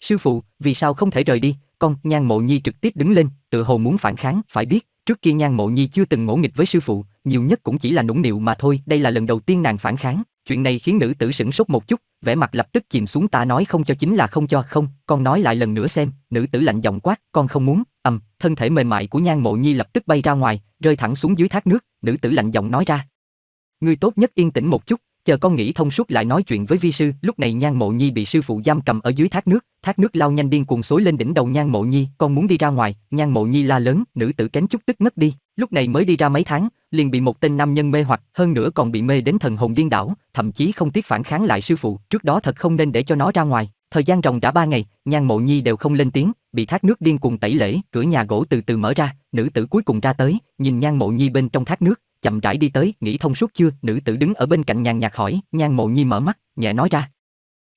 Sư phụ, vì sao không thể rời đi? Con, Nhan Mộ Nhi trực tiếp đứng lên, tự hồ muốn phản kháng, phải biết, trước kia Nhan Mộ Nhi chưa từng ngỗ nghịch với sư phụ, nhiều nhất cũng chỉ là nũng nịu mà thôi, đây là lần đầu tiên nàng phản kháng, chuyện này khiến nữ tử sửng sốt một chút, vẻ mặt lập tức chìm xuống. Ta nói không cho chính là không cho, không, con nói lại lần nữa xem, nữ tử lạnh giọng quát, con không muốn. Ầm, thân thể mềm mại của Nhan Mộ Nhi lập tức bay ra ngoài, rơi thẳng xuống dưới thác nước, nữ tử lạnh giọng nói ra. Ngươi tốt nhất yên tĩnh một chút, chờ con nghĩ thông suốt lại nói chuyện với vi sư. Lúc này Nhan Mộ Nhi bị sư phụ giam cầm ở dưới thác nước, thác nước lao nhanh điên cuồng xối lên đỉnh đầu Nhan Mộ Nhi, con muốn đi ra ngoài. Nhan Mộ Nhi la lớn, nữ tử kém chút tức ngất đi. Lúc này mới đi ra mấy tháng, liền bị một tên nam nhân mê hoặc, hơn nữa còn bị mê đến thần hồn điên đảo, thậm chí không tiếc phản kháng lại sư phụ. Trước đó thật không nên để cho nó ra ngoài. Thời gian ròng đã ba ngày, Nhan Mộ Nhi đều không lên tiếng, bị thác nước điên cuồng tẩy lễ. Cửa nhà gỗ từ từ mở ra, nữ tử cuối cùng ra tới, nhìn Nhan Mộ Nhi bên trong thác nước, chậm rãi đi tới. Nghĩ thông suốt chưa? Nữ tử đứng ở bên cạnh nhàn nhạt hỏi. Nhan Mộ Nhi mở mắt, nhẹ nói ra.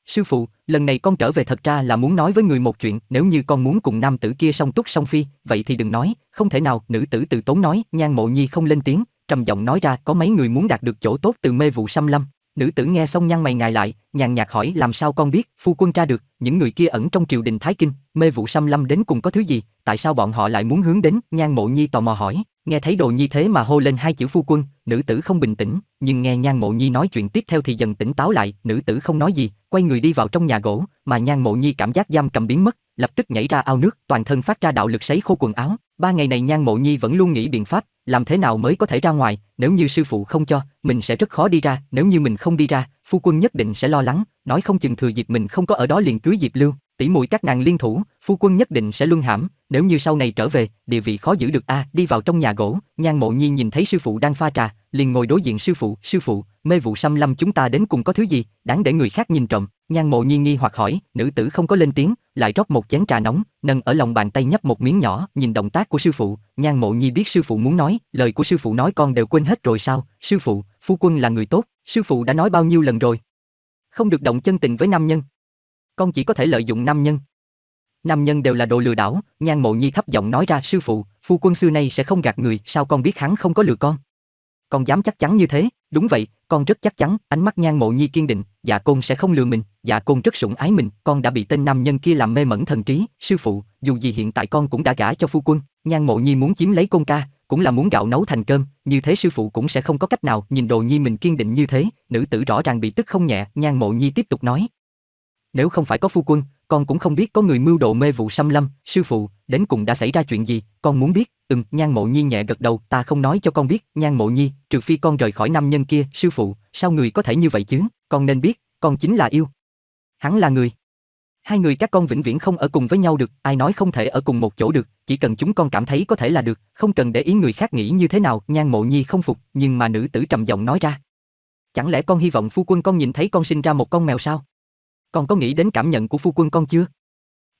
Sư phụ, lần này con trở về thật ra là muốn nói với người một chuyện, nếu như con muốn cùng nam tử kia song túc song phi, vậy thì đừng nói. Không thể nào, nữ tử từ tốn nói. Nhan Mộ Nhi không lên tiếng, trầm giọng nói ra, có mấy người muốn đạt được chỗ tốt từ mê vụ xâm lâm. Nữ tử nghe xong nhăn mày ngài lại, nhàn nhạt hỏi, làm sao con biết? Phu quân tra được, những người kia ẩn trong triều đình Thái Kinh, mê vụ xâm lâm đến cùng có thứ gì, tại sao bọn họ lại muốn hướng đến? Nhan Mộ Nhi tò mò hỏi. Nghe thấy Đồ Nhi thế mà hô lên hai chữ phu quân, nữ tử không bình tĩnh, nhưng nghe Nhan Mộ Nhi nói chuyện tiếp theo thì dần tỉnh táo lại. Nữ tử không nói gì, quay người đi vào trong nhà gỗ, mà Nhan Mộ Nhi cảm giác giam cầm biến mất, lập tức nhảy ra ao nước, toàn thân phát ra đạo lực sấy khô quần áo. Ba ngày này Nhan Mộ Nhi vẫn luôn nghĩ biện pháp, làm thế nào mới có thể ra ngoài, nếu như sư phụ không cho, mình sẽ rất khó đi ra, nếu như mình không đi ra, phu quân nhất định sẽ lo lắng, nói không chừng thừa dịp mình không có ở đó liền cưới Diệp Lưu, tỷ muội các nàng liên thủ, phu quân nhất định sẽ luân hãm, nếu như sau này trở về, địa vị khó giữ được a. À, đi vào trong nhà gỗ, Nhan Mộ Nhi nhìn thấy sư phụ đang pha trà, liền ngồi đối diện sư phụ. Sư phụ, mê vụ xâm lâm chúng ta đến cùng có thứ gì, đáng để người khác nhìn trộm? Nhan Mộ Nhi nghi hoặc hỏi, nữ tử không có lên tiếng, lại rót một chén trà nóng, nâng ở lòng bàn tay nhấp một miếng nhỏ, nhìn động tác của sư phụ, Nhan Mộ Nhi biết sư phụ muốn nói, lời của sư phụ nói con đều quên hết rồi sao? Sư phụ, phu quân là người tốt, sư phụ đã nói bao nhiêu lần rồi? Không được động chân tình với nam nhân. Con chỉ có thể lợi dụng nam nhân. Nam nhân đều là đồ lừa đảo, Nhan Mộ Nhi thấp giọng nói ra. Sư phụ, phu quân xưa nay sẽ không gạt người, sao con biết hắn không có lừa con? Con dám chắc chắn như thế? Đúng vậy, con rất chắc chắn. Ánh mắt Nhan Mộ Nhi kiên định, Dạ Côn sẽ không lừa mình, Dạ Côn rất sủng ái mình, con đã bị tên nam nhân kia làm mê mẩn thần trí. Sư phụ, dù gì hiện tại con cũng đã gả cho phu quân. Nhan Mộ Nhi muốn chiếm lấy Côn ca, cũng là muốn gạo nấu thành cơm, như thế sư phụ cũng sẽ không có cách nào. Nhìn Đồ Nhi mình kiên định như thế, nữ tử rõ ràng bị tức không nhẹ. Nhan Mộ Nhi tiếp tục nói, nếu không phải có phu quân, con cũng không biết có người mưu đồ mê vụ xâm lâm. Sư phụ, đến cùng đã xảy ra chuyện gì, con muốn biết? Ừm, Nhan Mộ Nhi nhẹ gật đầu, ta không nói cho con biết. Nhan Mộ Nhi, trừ phi con rời khỏi nam nhân kia. Sư phụ, sao người có thể như vậy chứ? Con nên biết, con chính là yêu. Hắn là người. Hai người các con vĩnh viễn không ở cùng với nhau được, ai nói không thể ở cùng một chỗ được, chỉ cần chúng con cảm thấy có thể là được, không cần để ý người khác nghĩ như thế nào. Nhan Mộ Nhi không phục, nhưng mà nữ tử trầm giọng nói ra. Chẳng lẽ con hy vọng phu quân con nhìn thấy con sinh ra một con mèo sao? Con có nghĩ đến cảm nhận của phu quân con chưa?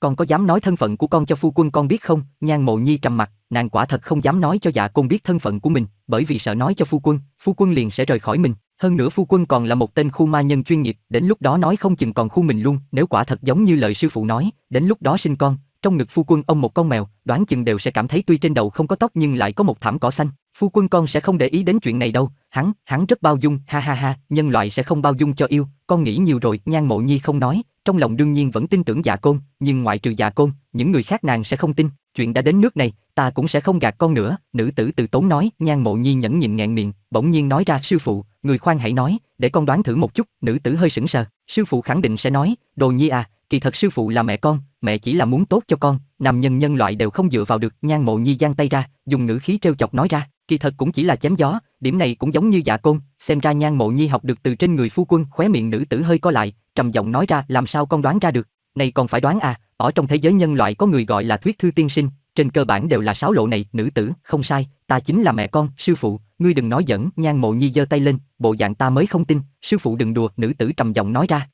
Con có dám nói thân phận của con cho phu quân con biết không? Nhan Mộ Nhi trầm mặt, nàng quả thật không dám nói cho Dạ Côn biết thân phận của mình, bởi vì sợ nói cho phu quân, phu quân liền sẽ rời khỏi mình. Hơn nữa phu quân còn là một tên khu ma nhân chuyên nghiệp, đến lúc đó nói không chừng còn khu mình luôn. Nếu quả thật giống như lời sư phụ nói, đến lúc đó sinh con, trong ngực phu quân ôm một con mèo, đoán chừng đều sẽ cảm thấy tuy trên đầu không có tóc nhưng lại có một thảm cỏ xanh. Phu quân con sẽ không để ý đến chuyện này đâu, hắn, hắn rất bao dung, ha ha ha, nhân loại sẽ không bao dung cho yêu, con nghĩ nhiều rồi. Nhan Mộ Nhi không nói, trong lòng đương nhiên vẫn tin tưởng Dạ Côn, nhưng ngoại trừ Dạ Côn, những người khác nàng sẽ không tin, chuyện đã đến nước này, ta cũng sẽ không gạt con nữa, nữ tử từ tốn nói. Nhan Mộ Nhi nhẫn nhịn nghẹn miệng, bỗng nhiên nói ra, sư phụ, người khoan hãy nói, để con đoán thử một chút. Nữ tử hơi sững sờ, sư phụ khẳng định sẽ nói, Đồ Nhi à, kỳ thật sư phụ là mẹ con, mẹ chỉ là muốn tốt cho con, nam nhân nhân loại đều không dựa vào được. Nhan Mộ Nhi giang tay ra, dùng ngữ khí trêu chọc nói ra, kỳ thật cũng chỉ là chém gió, điểm này cũng giống như Dạ Côn, xem ra Nhan Mộ Nhi học được từ trên người phu quân. Khóe miệng nữ tử hơi co lại, trầm giọng nói ra, làm sao con đoán ra được, này còn phải đoán à, ở trong thế giới nhân loại có người gọi là thuyết thư tiên sinh, trên cơ bản đều là sáo lộ này. Nữ tử, không sai, ta chính là mẹ con. Sư phụ, ngươi đừng nói giỡn. Nhan Mộ Nhi giơ tay lên, bộ dạng ta mới không tin, sư phụ đừng đùa. Nữ tử trầm giọng nói ra,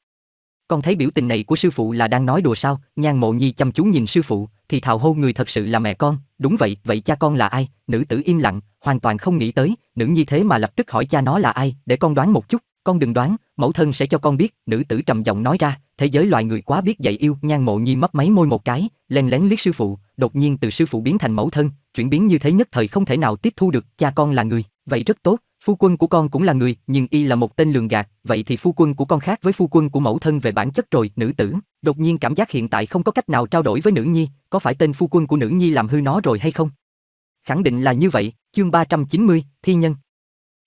Con thấy biểu tình này của sư phụ là đang nói đùa sao? Nhan Mộ Nhi chăm chú nhìn sư phụ, thì thào hô, người thật sự là mẹ con. Đúng vậy, vậy cha con là ai? Nữ tử im lặng, hoàn toàn không nghĩ tới, nữ nhi thế mà lập tức hỏi cha nó là ai. Để con đoán một chút. Con đừng đoán, mẫu thân sẽ cho con biết, nữ tử trầm giọng nói ra. Thế giới loài người quá biết dạy yêu. Nhan Mộ Nhi mấp máy môi một cái, len lén liếc sư phụ, đột nhiên từ sư phụ biến thành mẫu thân, chuyển biến như thế nhất thời không thể nào tiếp thu được. Cha con là người, vậy rất tốt, phu quân của con cũng là người, nhưng y là một tên lường gạt, vậy thì phu quân của con khác với phu quân của mẫu thân về bản chất rồi. Nữ tử đột nhiên cảm giác hiện tại không có cách nào trao đổi với nữ nhi, có phải tên phu quân của nữ nhi làm hư nó rồi hay không? Khẳng định là như vậy. Chương ba trăm chín mươi, thi nhân.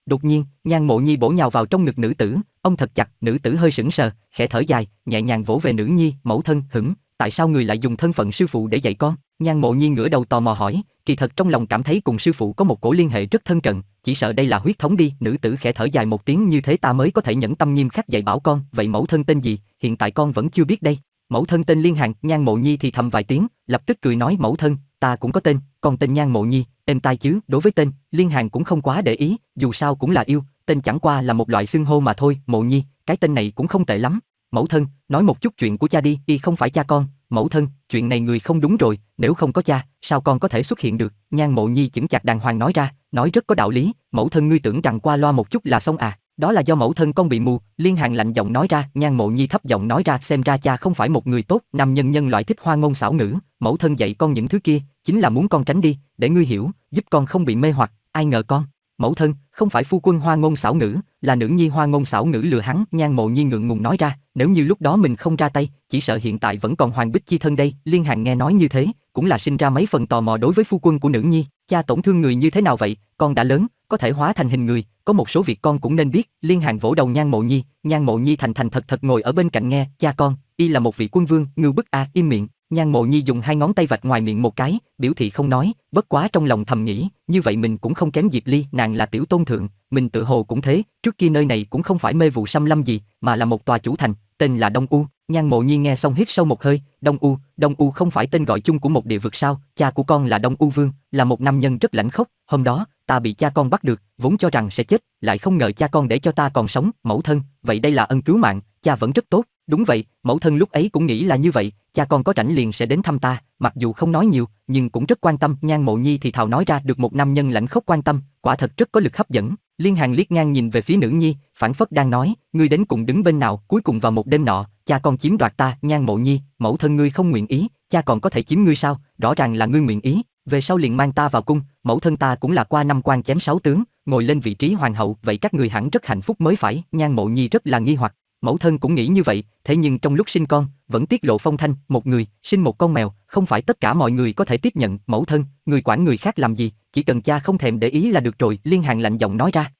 Đột nhiên, Nhan Mộ Nhi bổ nhào vào trong ngực nữ tử, ông thật chặt. Nữ tử hơi sững sờ, khẽ thở dài, nhẹ nhàng vỗ về nữ nhi. Mẫu thân, hửng, tại sao người lại dùng thân phận sư phụ để dạy con? Nhan Mộ Nhi ngửa đầu tò mò hỏi, kỳ thật trong lòng cảm thấy cùng sư phụ có một cổ liên hệ rất thân cận, chỉ sợ đây là huyết thống đi. Nữ tử khẽ thở dài một tiếng, như thế ta mới có thể nhẫn tâm nghiêm khắc dạy bảo con. Vậy mẫu thân tên gì? Hiện tại con vẫn chưa biết đây. Mẫu thân tên Liên Hàn. Nhan Mộ Nhi thì thầm vài tiếng, lập tức cười nói, mẫu thân, ta cũng có tên, con tên Nhan Mộ Nhi, êm tai chứ? Đối với tên, Liên Hàn cũng không quá để ý, dù sao cũng là yêu, tên chẳng qua là một loại xưng hô mà thôi. Mộ Nhi, cái tên này cũng không tệ lắm. Mẫu thân, nói một chút chuyện của cha đi. Y không phải cha con. Mẫu thân, chuyện này người không đúng rồi, nếu không có cha, sao con có thể xuất hiện được? Nhan Mộ Nhi chững chặt đàng hoàng nói ra, nói rất có đạo lý. Mẫu thân ngươi tưởng rằng qua loa một chút là xong à? Đó là do mẫu thân con bị mù. Liên Hàn lạnh giọng nói ra. Nhan Mộ Nhi thấp giọng nói ra, xem ra cha không phải một người tốt. Nam nhân nhân loại thích hoa ngôn xảo ngữ, mẫu thân dạy con những thứ kia, chính là muốn con tránh đi, để ngươi hiểu, giúp con không bị mê hoặc. Ai ngờ con, mẫu thân, không phải phu quân hoa ngôn xảo ngữ, là nữ nhi hoa ngôn xảo ngữ lừa hắn. Nhan Mộ Nhi ngượng ngùng nói ra, nếu như lúc đó mình không ra tay, chỉ sợ hiện tại vẫn còn hoàng bích chi thân đây. Liên Hàn nghe nói như thế, cũng là sinh ra mấy phần tò mò đối với phu quân của nữ nhi. Cha tổn thương người như thế nào vậy? Con đã lớn, có thể hóa thành hình người, có một số việc con cũng nên biết. Liên Hàn vỗ đầu Nhan Mộ Nhi. Nhan Mộ Nhi thành thành thật thật ngồi ở bên cạnh nghe. Cha con, y là một vị quân vương, ngưu bức a. Im miệng. Nhan Mộ Nhi dùng hai ngón tay vạch ngoài miệng một cái, biểu thị không nói, bất quá trong lòng thầm nghĩ, như vậy mình cũng không kém Diệp Ly, nàng là tiểu tôn thượng, mình tự hồ cũng thế. Trước kia nơi này cũng không phải mê vụ xâm lâm gì, mà là một tòa chủ thành, tên là Đông U. Nhan Mộ Nhi nghe xong hít sâu một hơi. Đông U, Đông U không phải tên gọi chung của một địa vực sao? Cha của con là Đông U Vương, là một nam nhân rất lãnh khốc, hôm đó ta bị cha con bắt được, vốn cho rằng sẽ chết, lại không ngờ cha con để cho ta còn sống. Mẫu thân, vậy đây là ân cứu mạng, cha vẫn rất tốt. Đúng vậy, mẫu thân lúc ấy cũng nghĩ là như vậy, cha con có rảnh liền sẽ đến thăm ta, mặc dù không nói nhiều, nhưng cũng rất quan tâm. Nhan Mộ Nhi thì thào nói ra, được một nam nhân lãnh khốc quan tâm, quả thật rất có lực hấp dẫn. Liên Hàn liếc ngang nhìn về phía nữ nhi, phảng phất đang nói, ngươi đến cùng đứng bên nào? Cuối cùng vào một đêm nọ, cha con chiếm đoạt ta. Nhan Mộ Nhi, mẫu thân ngươi không nguyện ý, cha còn có thể chiếm ngươi sao? Rõ ràng là ngươi nguyện ý, về sau liền mang ta vào cung, mẫu thân ta cũng là qua năm quan chém sáu tướng, ngồi lên vị trí hoàng hậu, vậy các ngươi hẳn rất hạnh phúc mới phải. Nhan Mộ Nhi rất là nghi hoặc. Mẫu thân cũng nghĩ như vậy, thế nhưng trong lúc sinh con, vẫn tiết lộ phong thanh, một người, sinh một con mèo, không phải tất cả mọi người có thể tiếp nhận. Mẫu thân, người quản người khác làm gì, chỉ cần cha không thèm để ý là được rồi. Liên Hàn lạnh giọng nói ra.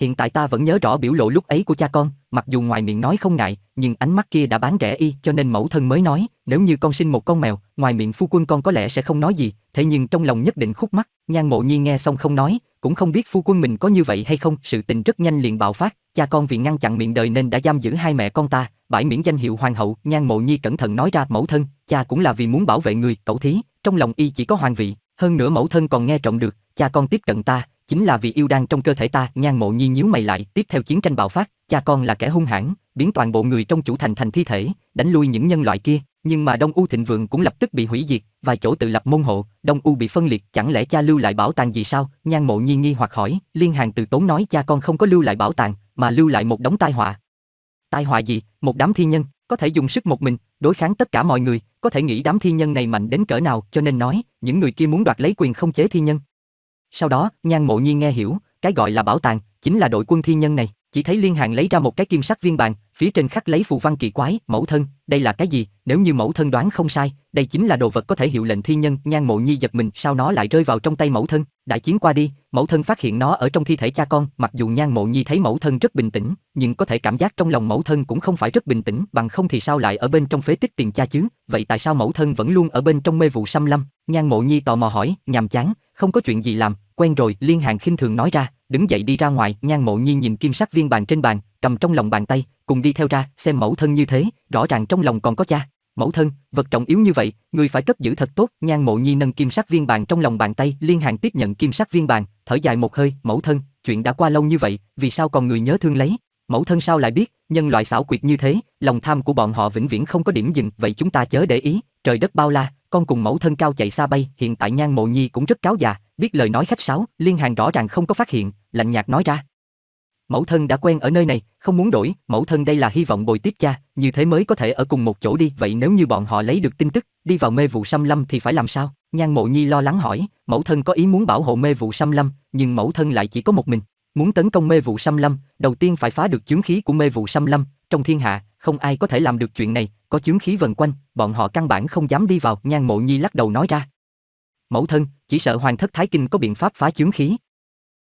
Hiện tại ta vẫn nhớ rõ biểu lộ lúc ấy của cha con, mặc dù ngoài miệng nói không ngại, nhưng ánh mắt kia đã bán rẻ y, cho nên mẫu thân mới nói, nếu như con sinh một con mèo, ngoài miệng phu quân con có lẽ sẽ không nói gì, thế nhưng trong lòng nhất định khúc mắc. Nhan Mộ Nhi nghe xong không nói, cũng không biết phu quân mình có như vậy hay không. Sự tình rất nhanh liền bạo phát, cha con vì ngăn chặn miệng đời nên đã giam giữ hai mẹ con ta, bãi miễn danh hiệu hoàng hậu. Nhan Mộ Nhi cẩn thận nói ra, mẫu thân, cha cũng là vì muốn bảo vệ người, cậu thí, trong lòng y chỉ có hoàng vị, hơn nữa mẫu thân còn nghe trộm được, cha con tiếp cận ta, chính là vì yêu đang trong cơ thể ta. Nhan Mộ Nhi nhíu mày lại, tiếp theo chiến tranh bạo phát, cha con là kẻ hung hãn, biến toàn bộ người trong chủ thành thành thi thể, đánh lui những nhân loại kia, nhưng mà Đông U thịnh vượng cũng lập tức bị hủy diệt, vài chỗ tự lập môn hộ, Đông U bị phân liệt, chẳng lẽ cha lưu lại bảo tàng gì sao? Nhan Mộ Nhi nghi hoặc hỏi. Liên Hàn từ tốn nói, cha con không có lưu lại bảo tàng, mà lưu lại một đống tai họa. Tai họa gì? Một đám thi nhân, có thể dùng sức một mình, đối kháng tất cả mọi người, có thể nghĩ đám thi nhân này mạnh đến cỡ nào, cho nên nói, những người kia muốn đoạt lấy quyền không chế thi nhân. Sau đó, Nhan Mộ Nhi nghe hiểu, cái gọi là bảo tàng, chính là đội quân thi nhân này. Chỉ thấy Liên Hàn lấy ra một cái kim sắc viên bàn, phía trên khắc lấy phù văn kỳ quái. Mẫu thân, đây là cái gì? Nếu như mẫu thân đoán không sai, đây chính là đồ vật có thể hiệu lệnh thi nhân. Nhan Mộ Nhi giật mình, sao nó lại rơi vào trong tay mẫu thân? Đại chiến qua đi, mẫu thân phát hiện nó ở trong thi thể cha con. Mặc dù Nhan Mộ Nhi thấy mẫu thân rất bình tĩnh, nhưng có thể cảm giác trong lòng mẫu thân cũng không phải rất bình tĩnh, bằng không thì sao lại ở bên trong phế tích tìm cha chứ? Vậy tại sao mẫu thân vẫn luôn ở bên trong mê vụ xâm lâm? Nhan Mộ Nhi tò mò hỏi. Nhàm chán, không có chuyện gì làm, quen rồi. Liên Hàn khinh thường nói ra, đứng dậy đi ra ngoài. Nhan Mộ Nhi nhìn kim sắc viên bàn trên bàn, cầm trong lòng bàn tay, cùng đi theo ra, xem mẫu thân như thế, rõ ràng trong lòng còn có cha. Mẫu thân, vật trọng yếu như vậy, người phải cất giữ thật tốt. Nhan Mộ Nhi nâng kim sắc viên bàn trong lòng bàn tay. Liên Hàn tiếp nhận kim sắc viên bàn, thở dài một hơi, mẫu thân, chuyện đã qua lâu như vậy, vì sao còn người nhớ thương lấy? Mẫu thân sao lại biết? Nhân loại xảo quyệt như thế, lòng tham của bọn họ vĩnh viễn không có điểm dừng. Vậy chúng ta chớ để ý. Trời đất bao la, con cùng mẫu thân cao chạy xa bay. Hiện tại Nhan Mộ Nhi cũng rất cáo già, biết lời nói khách sáo. Liên Hàn rõ ràng không có phát hiện, lạnh nhạt nói ra. Mẫu thân đã quen ở nơi này, không muốn đổi. Mẫu thân đây là hy vọng bồi tiếp cha, như thế mới có thể ở cùng một chỗ đi. Vậy nếu như bọn họ lấy được tin tức đi vào mê vụ xâm lâm thì phải làm sao? Nhan Mộ Nhi lo lắng hỏi. Mẫu thân có ý muốn bảo hộ mê vụ xâm lâm, nhưng mẫu thân lại chỉ có một mình. Muốn tấn công mê vụ xâm lâm, đầu tiên phải phá được chướng khí của mê vụ xâm lâm. Trong thiên hạ không ai có thể làm được chuyện này, có chướng khí vần quanh, bọn họ căn bản không dám đi vào. Nhan Mộ Nhi lắc đầu nói ra. Mẫu thân, chỉ sợ Hoàng thất Thái Kinh có biện pháp phá chướng khí.